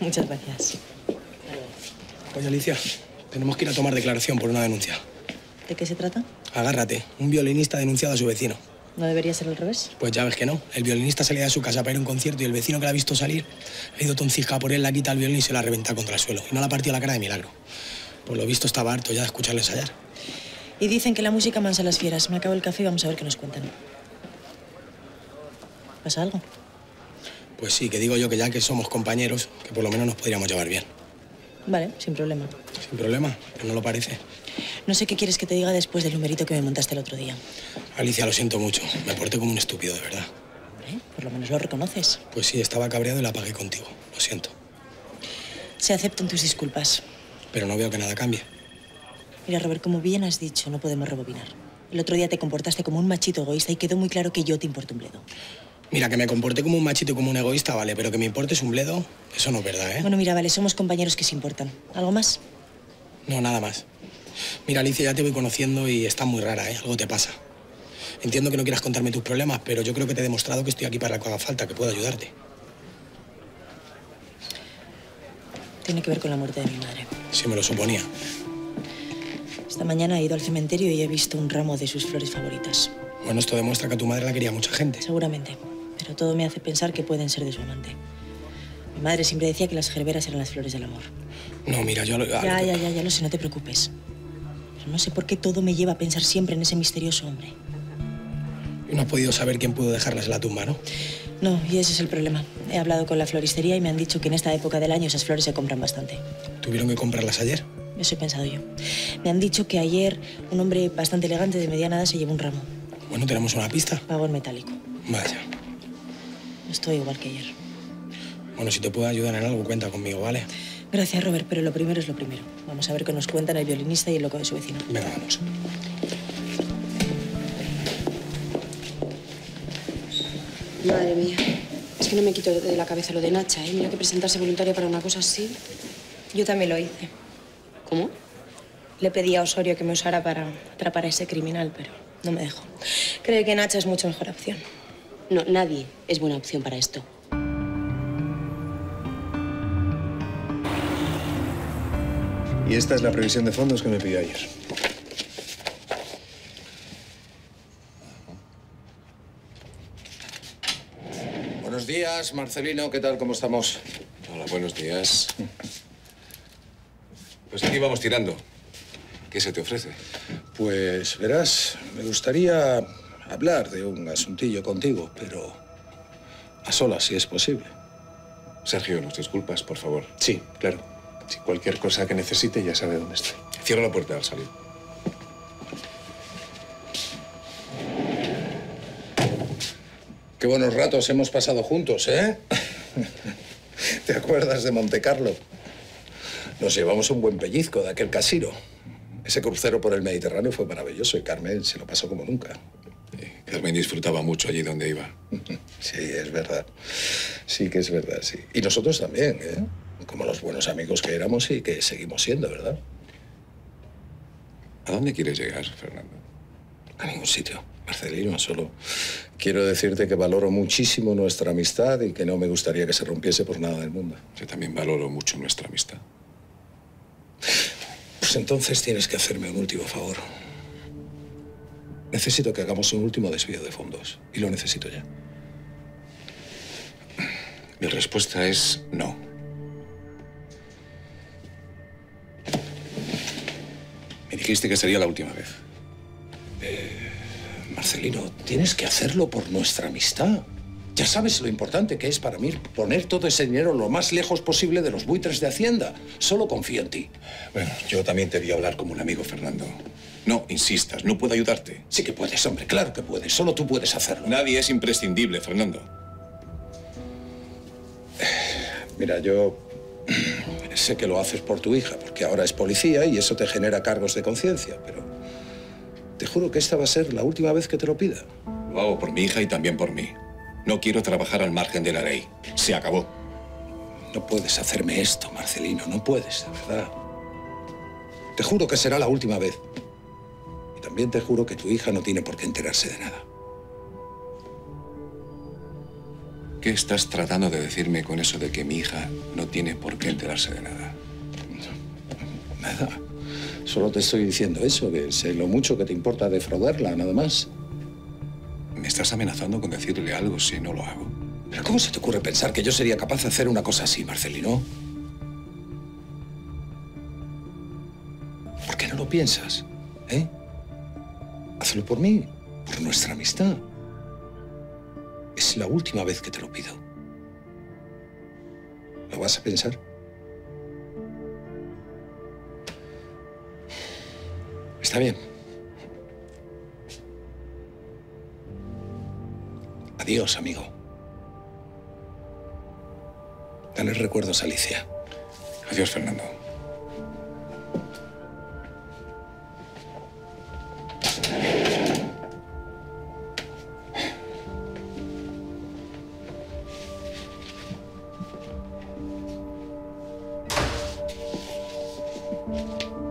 Muchas gracias. Oye, Alicia, tenemos que ir a tomar declaración por una denuncia. ¿De qué se trata? Agárrate. Un violinista ha denunciado a su vecino. ¿No debería ser al revés? Pues ya ves que no. El violinista salía de su casa para ir a un concierto y el vecino que la ha visto salir ha ido toncisca por él, la quita el violín y se la reventa contra el suelo. Y no la ha partido la cara de milagro. Por lo visto estaba harto ya de escucharle ensayar. Y dicen que la música mansa a las fieras. Me acabo el café y vamos a ver qué nos cuentan. ¿Pasa algo? Pues sí, que digo yo que ya que somos compañeros, que por lo menos nos podríamos llevar bien. Vale, sin problema. ¿Sin problema? ¿Pero no lo parece? No sé qué quieres que te diga después del numerito que me montaste el otro día. Alicia, lo siento mucho. Me porté como un estúpido, de verdad. ¿Eh? Por lo menos lo reconoces. Pues sí, estaba cabreado y la pagué contigo. Lo siento. Se aceptan tus disculpas. Pero no veo que nada cambie. Mira, Robert, como bien has dicho, no podemos rebobinar. El otro día te comportaste como un machito egoísta y quedó muy claro que yo te importo un bledo. Mira, que me comporté como un machito y como un egoísta, vale, pero que me importes un bledo, eso no es verdad, ¿eh? Bueno, mira, vale, somos compañeros que se importan. ¿Algo más? No, nada más. Mira, Alicia, ya te voy conociendo y estás muy rara, ¿eh? Algo te pasa. Entiendo que no quieras contarme tus problemas, pero yo creo que te he demostrado que estoy aquí para lo que haga falta, que puedo ayudarte. Tiene que ver con la muerte de mi madre. Sí, me lo suponía. Esta mañana he ido al cementerio y he visto un ramo de sus flores favoritas. Bueno, esto demuestra que a tu madre la quería mucha gente. Seguramente, pero todo me hace pensar que pueden ser de su amante. Mi madre siempre decía que las gerberas eran las flores del amor. No, mira, yo... Ya, ya, ya, ya lo sé, no te preocupes. Pero no sé por qué todo me lleva a pensar siempre en ese misterioso hombre. ¿Y no has podido saber quién pudo dejarlas en la tumba, no? No, y ese es el problema. He hablado con la floristería y me han dicho que en esta época del año esas flores se compran bastante. ¿Tuvieron que comprarlas ayer? Eso he pensado yo. Me han dicho que ayer un hombre bastante elegante de mediana edad se llevó un ramo. Bueno, tenemos una pista. Vagón metálico. Vaya. Estoy igual que ayer. Bueno, si te puedo ayudar en algo, cuenta conmigo, ¿vale? Gracias, Robert, pero lo primero es lo primero. Vamos a ver qué nos cuentan el violinista y el loco de su vecino. Venga, vamos. Madre mía, es que no me quito de la cabeza lo de Nacha, ¿eh? Mira que presentarse voluntaria para una cosa así. Yo también lo hice. ¿Cómo? Le pedí a Osorio que me usara para atrapar a ese criminal, pero no me dejó. Cree que Nacha es mucho mejor opción. No, nadie es buena opción para esto. Y esta es la previsión de fondos que me pidió ayer. Buenos días, Marcelino. ¿Qué tal? ¿Cómo estamos? Hola, buenos días. Pues aquí vamos tirando. ¿Qué se te ofrece? Pues, verás, me gustaría hablar de un asuntillo contigo, pero a solas, si es posible. Sergio, nos disculpas, por favor. Sí, claro. Si cualquier cosa que necesite, ya sabe dónde estoy. Cierra la puerta al salir. Qué buenos ratos hemos pasado juntos, ¿eh? ¿Te acuerdas de Montecarlo? Nos llevamos un buen pellizco de aquel casino. Ese crucero por el Mediterráneo fue maravilloso y Carmen se lo pasó como nunca. Sí, Carmen disfrutaba mucho allí donde iba. Sí, es verdad. Sí que es verdad, sí. Y nosotros también, ¿eh? Como los buenos amigos que éramos y que seguimos siendo, ¿verdad? ¿A dónde quieres llegar, Fernando? A ningún sitio, Marcelino, solo quiero decirte que valoro muchísimo nuestra amistad y que no me gustaría que se rompiese por nada del mundo. Yo también valoro mucho nuestra amistad. Pues entonces tienes que hacerme un último favor. Necesito que hagamos un último desvío de fondos, y lo necesito ya. Mi respuesta es no. Me dijiste que sería la última vez. Eh, Marcelino, tienes que hacerlo por nuestra amistad. Ya sabes lo importante que es para mí poner todo ese dinero lo más lejos posible de los buitres de Hacienda. Solo confío en ti. Bueno, yo también te voy a hablar como un amigo, Fernando. No insistas, no puedo ayudarte. Sí que puedes, hombre, claro que puedes. Solo tú puedes hacerlo. Nadie es imprescindible, Fernando. Mira, yo... Sé que lo haces por tu hija, porque ahora es policía y eso te genera cargos de conciencia, pero te juro que esta va a ser la última vez que te lo pida. Lo hago por mi hija y también por mí. No quiero trabajar al margen de la ley. Se acabó. No puedes hacerme esto, Marcelino, no puedes, de verdad. Te juro que será la última vez. Y también te juro que tu hija no tiene por qué enterarse de nada. ¿Qué estás tratando de decirme con eso de que mi hija no tiene por qué enterarse de nada? Nada. Solo te estoy diciendo eso, que sé lo mucho que te importa defraudarla, nada más. ¿Me estás amenazando con decirle algo si no lo hago? ¿Pero cómo se te ocurre pensar que yo sería capaz de hacer una cosa así, Marcelino? ¿Por qué no lo piensas? ¿Eh? Hazlo por mí, por nuestra amistad. Es la última vez que te lo pido. ¿Lo vas a pensar? Está bien. Adiós, amigo. Dale recuerdos a Alicia. Adiós, Fernando.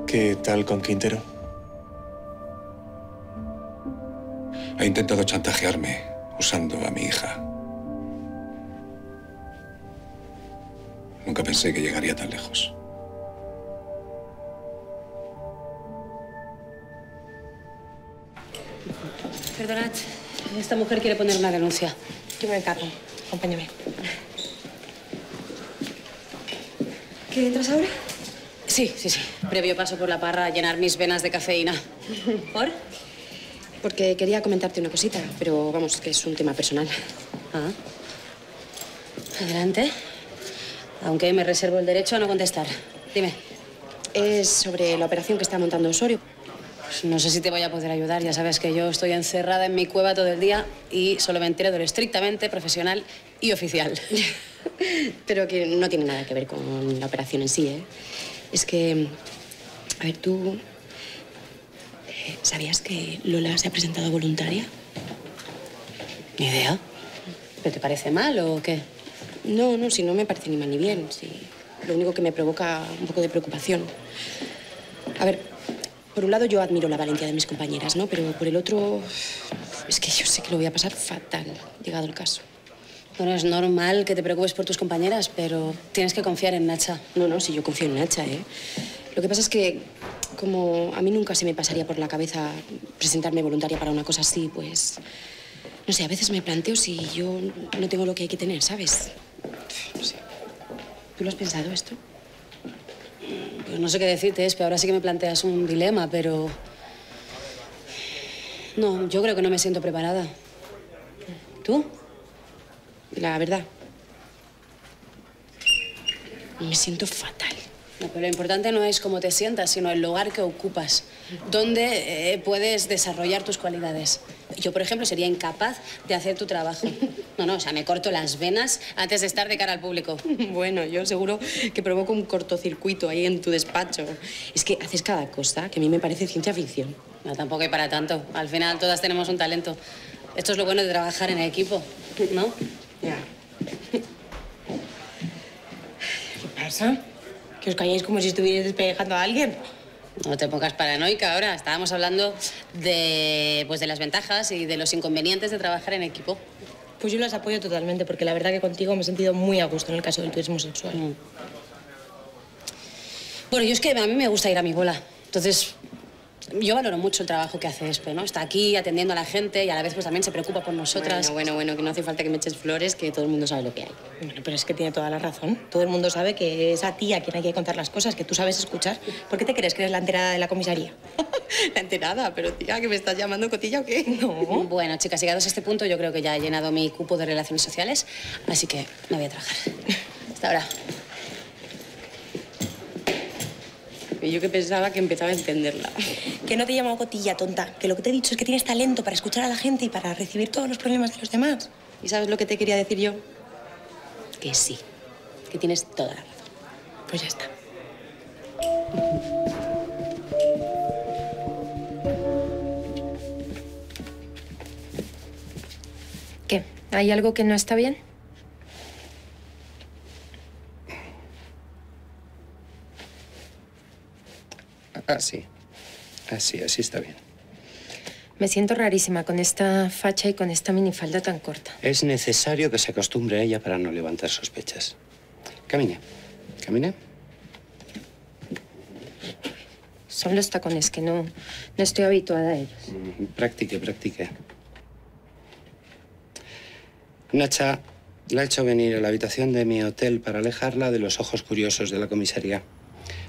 ¿Qué tal con Quintero? Ha intentado chantajearme usando a mi hija. Nunca pensé que llegaría tan lejos. Perdonad, esta mujer quiere poner una denuncia. Yo me encargo. Acompáñame. ¿Qué entras ahora? Sí, sí, sí. Previo paso por la parra a llenar mis venas de cafeína. ¿Por? Porque quería comentarte una cosita, pero vamos, que es un tema personal. Ah. Adelante. Aunque me reservo el derecho a no contestar. Dime. Es sobre la operación que está montando Osorio. Pues no sé si te voy a poder ayudar. Ya sabes que yo estoy encerrada en mi cueva todo el día y solo me entero de lo estrictamente profesional y oficial. Pero que no tiene nada que ver con la operación en sí, ¿eh? Es que... A ver, tú... ¿Sabías que Lola se ha presentado voluntaria? Ni idea. ¿Pero te parece mal o qué? No, no, si no me parece ni mal ni bien. Si... Lo único que me provoca un poco de preocupación. A ver, por un lado yo admiro la valencia de mis compañeras, ¿no? Pero por el otro... Es que yo sé que lo voy a pasar fatal, llegado el caso. Bueno, es normal que te preocupes por tus compañeras, pero tienes que confiar en Nacha. No, no, sí, yo confío en Nacha, ¿eh? Lo que pasa es que, como a mí nunca se me pasaría por la cabeza presentarme voluntaria para una cosa así, pues... No sé, a veces me planteo si yo no tengo lo que hay que tener, ¿sabes? No sé. ¿Tú lo has pensado, esto? Pues no sé qué decirte, Espe. Ahora sí que me planteas un dilema, pero... No, yo creo que no me siento preparada. ¿Tú? La verdad. Me siento fatal. No, pero lo importante no es cómo te sientas, sino el lugar que ocupas. Dónde eh, puedes desarrollar tus cualidades. Yo, por ejemplo, sería incapaz de hacer tu trabajo. No, no, o sea, me corto las venas antes de estar de cara al público. Bueno, yo seguro que provoco un cortocircuito ahí en tu despacho. Es que haces cada cosa que a mí me parece ciencia ficción. No, tampoco hay para tanto. Al final todas tenemos un talento. Esto es lo bueno de trabajar en equipo, ¿no? Ya. ¿Qué pasa? ¿Que os calláis como si estuvierais despellejando a alguien? No te pongas paranoica ahora. Estábamos hablando de, pues de las ventajas y de los inconvenientes de trabajar en equipo. Pues yo las apoyo totalmente, porque la verdad que contigo me he sentido muy a gusto en el caso del turismo sexual. Mm. Bueno, yo es que a mí me gusta ir a mi bola. Entonces, yo valoro mucho el trabajo que hace Espe, ¿no? Está aquí atendiendo a la gente y a la vez pues también se preocupa por nosotras. Bueno, bueno, bueno, que no hace falta que me eches flores, que todo el mundo sabe lo que hay. Bueno, pero es que tiene toda la razón. Todo el mundo sabe que es a ti a quien hay que contar las cosas, que tú sabes escuchar. ¿Por qué te crees que eres la enterada de la comisaría? La enterada, pero tía, ¿que me estás llamando cotilla o qué? No. Bueno, chicas, llegados a este punto yo creo que ya he llenado mi cupo de relaciones sociales, así que me voy a trabajar. Hasta ahora. Yo que pensaba que empezaba a entenderla. Que no te he llamado cotilla, tonta. Que lo que te he dicho es que tienes talento para escuchar a la gente y para recibir todos los problemas de los demás. ¿Y sabes lo que te quería decir yo? Que sí. Que tienes toda la razón. Pues ya está. ¿Qué? ¿Hay algo que no está bien? Así, así, así está bien. Me siento rarísima con esta facha y con esta minifalda tan corta. Es necesario que se acostumbre a ella para no levantar sospechas. Camina, camina. Son los tacones, que no, no estoy habituada a ellos. Practique, practique. Nacha la he hecho venir a la habitación de mi hotel para alejarla de los ojos curiosos de la comisaría.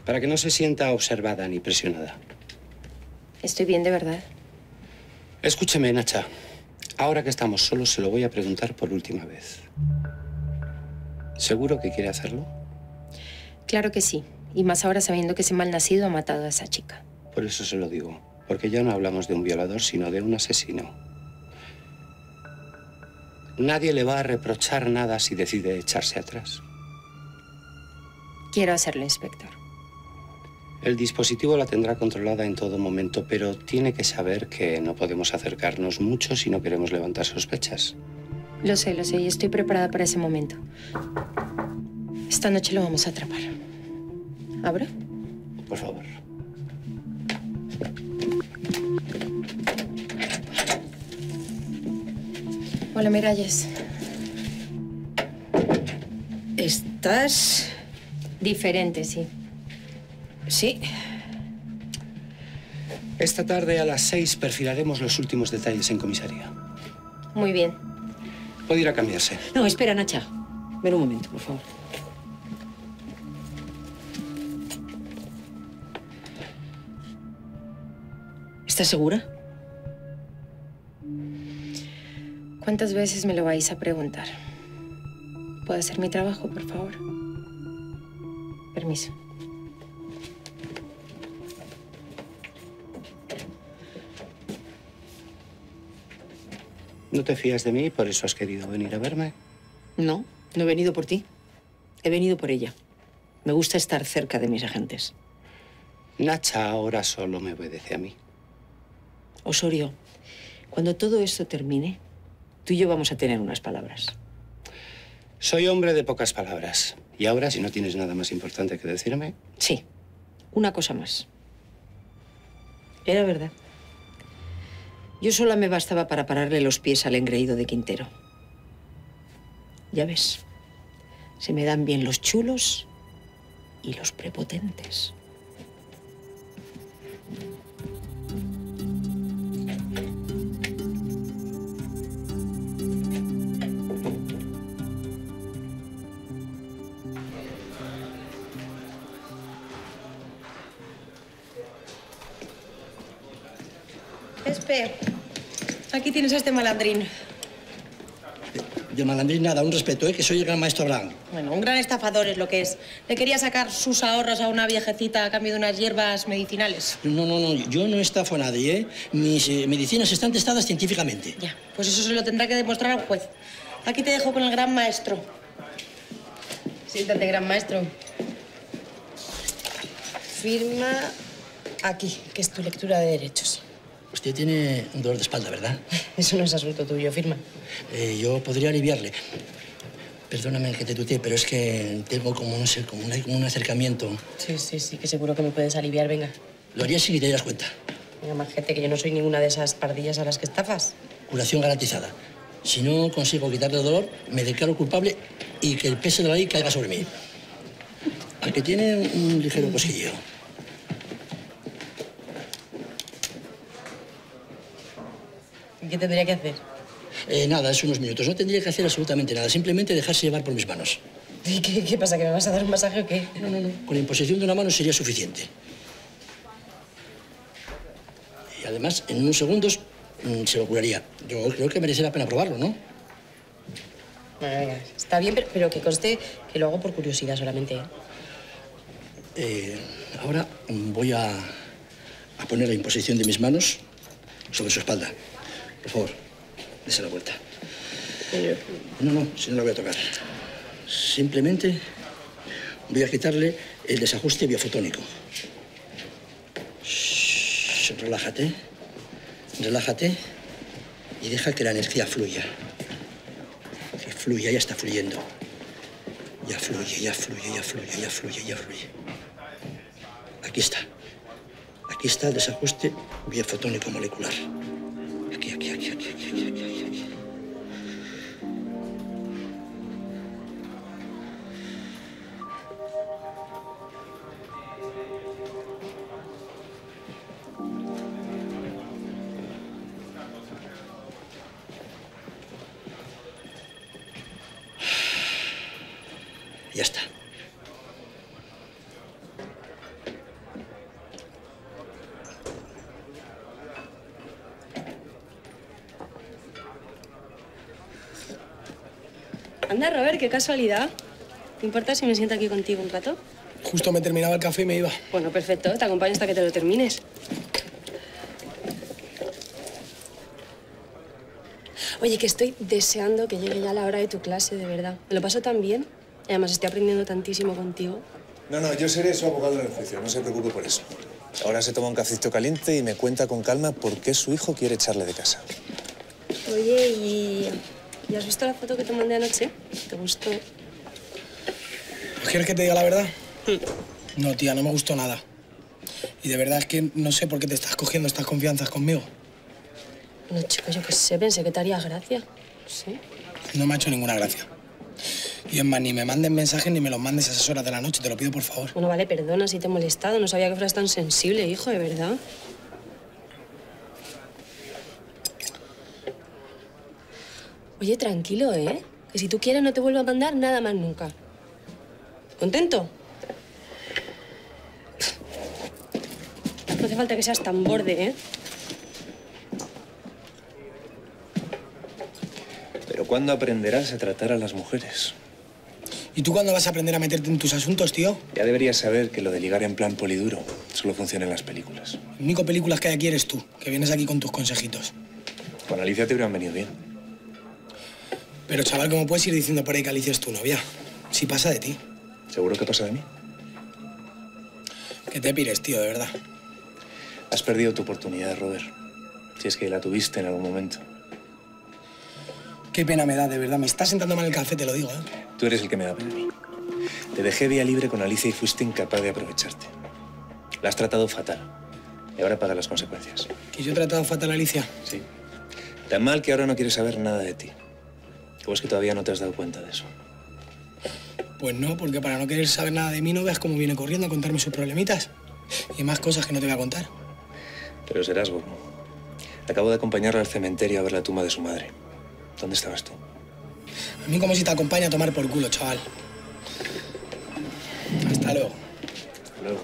Para que no se sienta observada ni presionada. Estoy bien, de verdad. Escúcheme, Nacha. Ahora que estamos solos, se lo voy a preguntar por última vez. ¿Seguro que quiere hacerlo? Claro que sí. Y más ahora sabiendo que ese malnacido ha matado a esa chica. Por eso se lo digo. Porque ya no hablamos de un violador, sino de un asesino. Nadie le va a reprochar nada si decide echarse atrás. Quiero hacerlo, inspector. El dispositivo la tendrá controlada en todo momento, pero tiene que saber que no podemos acercarnos mucho si no queremos levantar sospechas. Lo sé, lo sé, y estoy preparada para ese momento. Esta noche lo vamos a atrapar. ¿Abro? Por favor. Hola, Miralles. ¿Estás...? Diferente, sí. Sí. Esta tarde a las seis perfilaremos los últimos detalles en comisaría. Muy bien. Puede ir a cambiarse. No, espera, Nacha. Ven un momento, por favor. ¿Estás segura? ¿Cuántas veces me lo vais a preguntar? ¿Puedo hacer mi trabajo, por favor? Permiso. ¿No te fías de mí? ¿Por eso has querido venir a verme? No, no he venido por ti. He venido por ella. Me gusta estar cerca de mis agentes. Nacha ahora solo me obedece a mí. Osorio, cuando todo esto termine, tú y yo vamos a tener unas palabras. Soy hombre de pocas palabras. Y ahora, si no tienes nada más importante que decirme... Sí, una cosa más. Era verdad. Yo sola me bastaba para pararle los pies al engreído de Quintero. Ya ves, se me dan bien los chulos y los prepotentes. Espe, aquí tienes a este malandrín. De malandrín nada, un respeto, ¿eh? Que soy el gran maestro Abraham. Bueno, un gran estafador es lo que es. Le quería sacar sus ahorros a una viejecita a cambio de unas hierbas medicinales. No, no, no, yo no estafo a nadie, ¿eh? Mis eh, medicinas están testadas científicamente. Ya, pues eso se lo tendrá que demostrar al juez. Aquí te dejo con el gran maestro. Siéntate, gran maestro. Firma aquí, que es tu lectura de derechos. Usted tiene un dolor de espalda, ¿verdad? Eso no es asunto tuyo, firma. Eh, yo podría aliviarle. Perdóname que te tutee, pero es que tengo como, no sé, como, una, como un acercamiento. Sí, sí, sí, que seguro que me puedes aliviar, venga. Lo haría si te dieras cuenta. Venga, majete, que yo no soy ninguna de esas pardillas a las que estafas. Curación garantizada. Si no consigo quitarle el dolor, me declaro culpable y que el peso de la ley caiga sobre mí. Aunque tiene un ligero cosquilleo. ¿Qué tendría que hacer? Eh, nada, es unos minutos. No tendría que hacer absolutamente nada. Simplemente dejarse llevar por mis manos. ¿Y qué, qué pasa? ¿Que me vas a dar un masaje o qué? No, no, no. Con la imposición de una mano sería suficiente. Y además, en unos segundos mmm, se lo curaría. Yo creo que merece la pena probarlo, ¿no? Bueno, venga. Está bien, pero, pero que conste que lo hago por curiosidad solamente. ¿Eh? Eh, ahora voy a, a poner la imposición de mis manos sobre su espalda. Por favor, dése la vuelta. Pero... No, no, si no la voy a tocar. Simplemente voy a quitarle el desajuste biofotónico. Shh, relájate, relájate y deja que la energía fluya. Que fluya, ya está fluyendo. Ya fluye, ya fluye, ya fluye, ya fluye, ya fluye. Aquí está. Aquí está el desajuste biofotónico molecular. Aquí, aquí, aquí, aquí, aquí, aquí, aquí, aquí. Ya está. Anda, Robert, qué casualidad. ¿Te importa si me siento aquí contigo un rato? Justo me terminaba el café y me iba. Bueno, perfecto. Te acompaño hasta que te lo termines. Oye, que estoy deseando que llegue ya la hora de tu clase, de verdad. Me lo paso tan bien. Y además estoy aprendiendo tantísimo contigo. No, no, yo seré su abogado del juicio. No se preocupe por eso. Ahora se toma un cafecito caliente y me cuenta con calma por qué su hijo quiere echarle de casa. Oye, y... ¿Ya has visto la foto que te mandé anoche? ¿Te gustó? ¿Quieres que te diga la verdad? Mm. No, tía, no me gustó nada. Y de verdad es que no sé por qué te estás cogiendo estas confianzas conmigo. No, chico, yo qué sé. Pensé que te haría gracia. ¿Sí? No me ha hecho ninguna gracia. Y es más, ni me mandes mensajes ni me los mandes a esas horas de la noche. Te lo pido, por favor. Bueno, vale, perdona si te he molestado. No sabía que fueras tan sensible, hijo, de verdad. Oye, tranquilo, ¿eh? Que si tú quieres no te vuelvo a mandar nada más nunca. ¿Contento? No hace falta que seas tan borde, ¿eh? Pero ¿cuándo aprenderás a tratar a las mujeres? ¿Y tú cuándo vas a aprender a meterte en tus asuntos, tío? Ya deberías saber que lo de ligar en plan poliduro solo funciona en las películas. La única película que hay aquí eres tú, que vienes aquí con tus consejitos. Con Alicia te hubieran venido bien. Pero, chaval, ¿cómo puedes ir diciendo por ahí que Alicia es tu novia? Si pasa de ti. ¿Seguro que pasa de mí? Que te pires, tío, de verdad. Has perdido tu oportunidad, Robert. Si es que la tuviste en algún momento. Qué pena me da, de verdad. Me está sentando mal el café, te lo digo, ¿eh? Tú eres el que me da pena a mí. Te dejé vía libre con Alicia y fuiste incapaz de aprovecharte. La has tratado fatal. Y ahora pagas las consecuencias. ¿Que yo he tratado fatal a Alicia? Sí. Tan mal que ahora no quieres saber nada de ti. ¿O es que todavía no te has dado cuenta de eso? Pues no, porque para no querer saber nada de mí no veas cómo viene corriendo a contarme sus problemitas. Y más cosas que no te voy a contar. Pero serás bobo. Acabo de acompañarla al cementerio a ver la tumba de su madre. ¿Dónde estabas tú? A mí como si te acompaña a tomar por culo, chaval. Hasta luego. Hasta luego.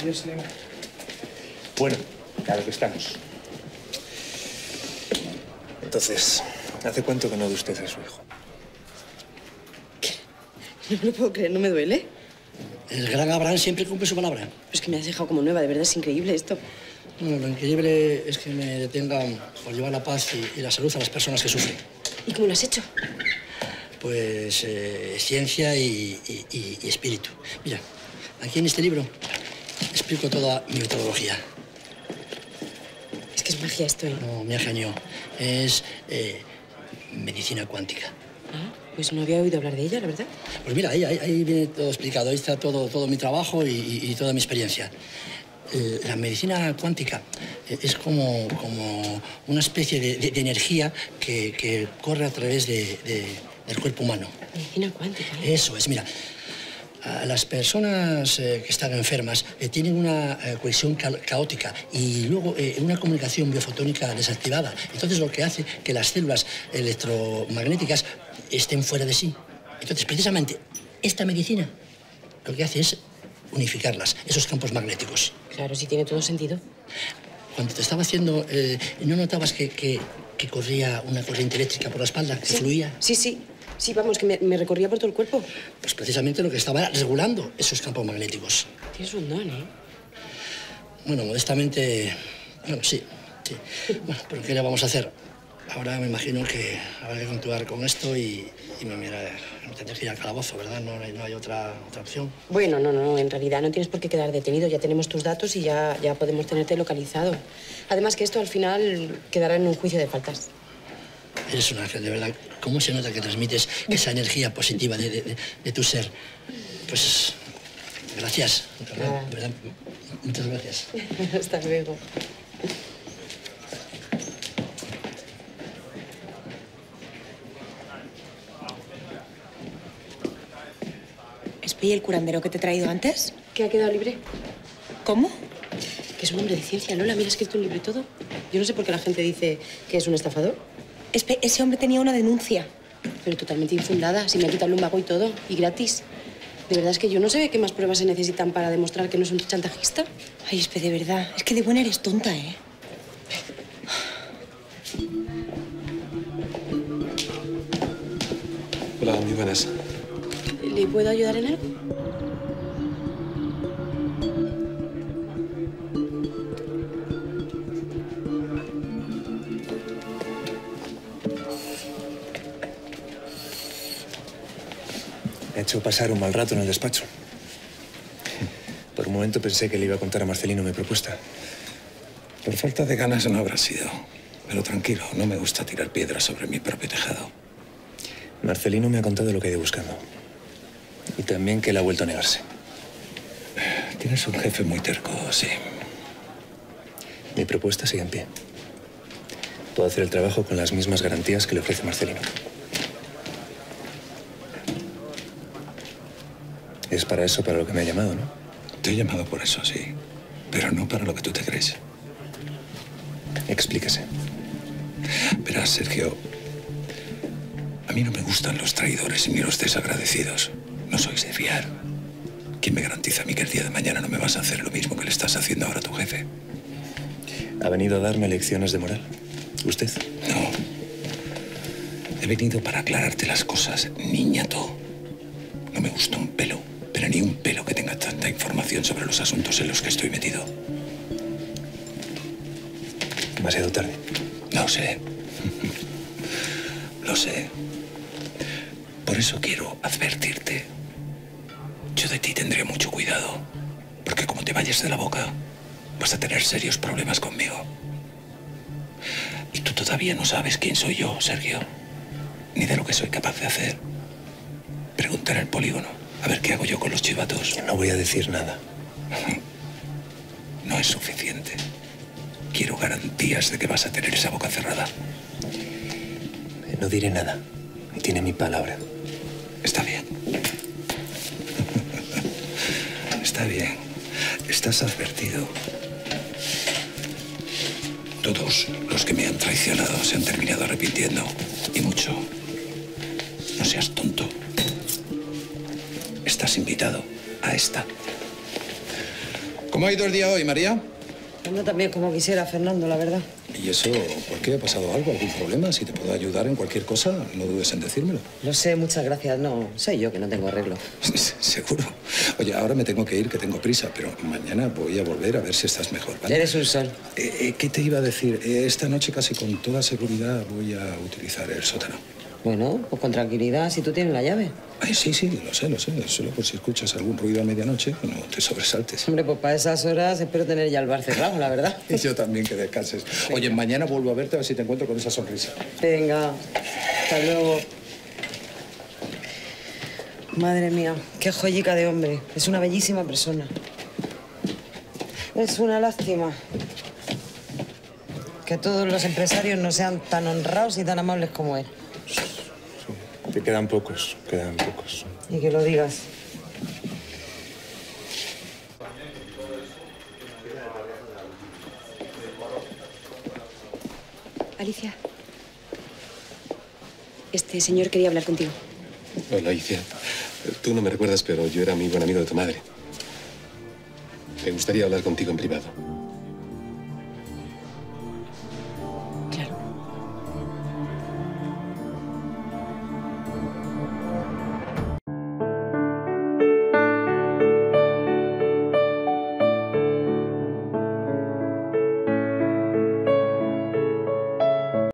Adiós, Salima. Bueno, a lo que estamos. Entonces, ¿hace cuánto que no de usted a su hijo? ¿Qué? No lo puedo creer, no me duele. El gran Abraham siempre cumple su palabra. Es que me has dejado como nueva, de verdad es increíble esto. No, lo increíble es que me detengan por llevar la paz y, y la salud a las personas que sufren. ¿Y cómo lo has hecho? Pues eh, ciencia y, y, y espíritu. Mira, aquí en este libro explico toda mi metodología. Es que es magia esto, ¿eh? No, me engañó. Es eh, medicina cuántica. Ah, pues no había oído hablar de ella, la verdad. Pues mira, ahí, ahí, ahí viene todo explicado. Ahí está todo, todo mi trabajo y, y, y toda mi experiencia. La medicina cuántica es como, como una especie de, de, de energía que, que corre a través de, de, del cuerpo humano. Medicina cuántica. ¿Eh? Eso es, mira. Las personas eh, que están enfermas eh, tienen una eh, cohesión ca caótica y luego eh, una comunicación biofotónica desactivada. Entonces lo que hace que las células electromagnéticas estén fuera de sí. Entonces, precisamente, esta medicina lo que hace es unificarlas, esos campos magnéticos. Claro, sí tiene todo sentido. Cuando te estaba haciendo, eh, ¿no notabas que, que, que corría una corriente eléctrica por la espalda, que sí, fluía? Sí, sí. Sí, vamos, que me, me recorría por todo el cuerpo. Pues precisamente lo que estaba regulando esos campos magnéticos. Tienes un don, ¿eh? Bueno, modestamente... Bueno, sí, sí. Bueno, pero ¿qué le vamos a hacer? Ahora me imagino que habrá que continuar con esto y, y me, mira, me tendré que ir al calabozo, ¿verdad? No, no, hay, no hay otra, otra opción. Bueno, no, no, en realidad no tienes por qué quedar detenido. Ya tenemos tus datos y ya, ya podemos tenerte localizado. Además que esto al final quedará en un juicio de faltas. Eres un ángel, de verdad. ¿Cómo se nota que transmites esa energía positiva de, de, de, de tu ser? Pues gracias, ¿verdad? ¿verdad? Muchas gracias. Hasta luego. ¿Y el curandero que te he traído antes? ¿Que ha quedado libre? ¿Cómo? Que es un hombre de ciencia, Lola. Mira, ha escrito un libro y todo. Yo no sé por qué la gente dice que es un estafador. Espe, ese hombre tenía una denuncia. Pero totalmente infundada. Si me ha quitado un vago y todo. Y gratis. De verdad es que yo no sé qué más pruebas se necesitan para demostrar que no es un chantajista. Ay, Espe, de verdad. Es que de buena eres tonta, ¿eh? Hola, muy buenas. ¿Le puedo ayudar en algo? Me ha hecho pasar un mal rato en el despacho. Por un momento pensé que le iba a contar a Marcelino mi propuesta. Por falta de ganas no habrá sido. Pero tranquilo, no me gusta tirar piedras sobre mi propio tejado. Marcelino me ha contado lo que he ido buscando. Y también que él ha vuelto a negarse. Tienes un jefe muy terco, sí. Mi propuesta sigue en pie. Puedo hacer el trabajo con las mismas garantías que le ofrece Marcelino. Es para eso, para lo que me ha llamado, ¿no? Te he llamado por eso, sí. Pero no para lo que tú te crees. Explíquese. Verás, Sergio, A mí no me gustan los traidores ni los desagradecidos. No sois de fiar. ¿Quién me garantiza a mí que el día de mañana no me vas a hacer lo mismo que le estás haciendo ahora a tu jefe? ¿Ha venido a darme lecciones de moral? ¿Usted? No. He venido para aclararte las cosas, niñato. No me gusta un pelo, pero ni un pelo que tenga tanta información sobre los asuntos en los que estoy metido. Demasiado tarde. No sé. Lo sé. Por eso quiero advertirte. Yo de ti tendré mucho cuidado, porque como te vayas de la boca, vas a tener serios problemas conmigo. Y tú todavía no sabes quién soy yo, Sergio, ni de lo que soy capaz de hacer. Preguntar al polígono, a ver qué hago yo con los chivatos. No voy a decir nada. No es suficiente. Quiero garantías de que vas a tener esa boca cerrada. No diré nada. Tiene mi palabra. Está bien. Está bien. Estás advertido. Todos los que me han traicionado se han terminado arrepintiendo. Y mucho. No seas tonto. Estás invitado a esta. ¿Cómo ha ido el día hoy, María? No tan bien como quisiera, Fernando, la verdad. ¿Y eso por qué? ¿Ha pasado algo? ¿Algún problema? Si te puedo ayudar en cualquier cosa, no dudes en decírmelo. Lo sé, muchas gracias. No, soy yo que no tengo arreglo. Seguro. Oye, ahora me tengo que ir, que tengo prisa, pero mañana voy a volver a ver si estás mejor, ¿vale? Eres un sol. Eh, eh, ¿Qué te iba a decir? Eh, esta noche casi con toda seguridad voy a utilizar el sótano. Bueno, pues con tranquilidad, si tú tienes la llave. Ay, sí, sí, lo sé, lo sé. Solo por si escuchas algún ruido a medianoche, no te sobresaltes. Hombre, pues para esas horas espero tener ya el bar cerrado, la verdad. Y yo también, que descanses. Venga. Oye, mañana vuelvo a verte a ver si te encuentro con esa sonrisa. Venga, hasta luego. Madre mía, qué joyica de hombre. Es una bellísima persona. Es una lástima que todos los empresarios no sean tan honrados y tan amables como él. Te quedan pocos, quedan pocos. Y que lo digas. Alicia. Este señor quería hablar contigo. Hola, Alicia. Tú no me recuerdas, pero yo era muy buen amigo de tu madre. Me gustaría hablar contigo en privado.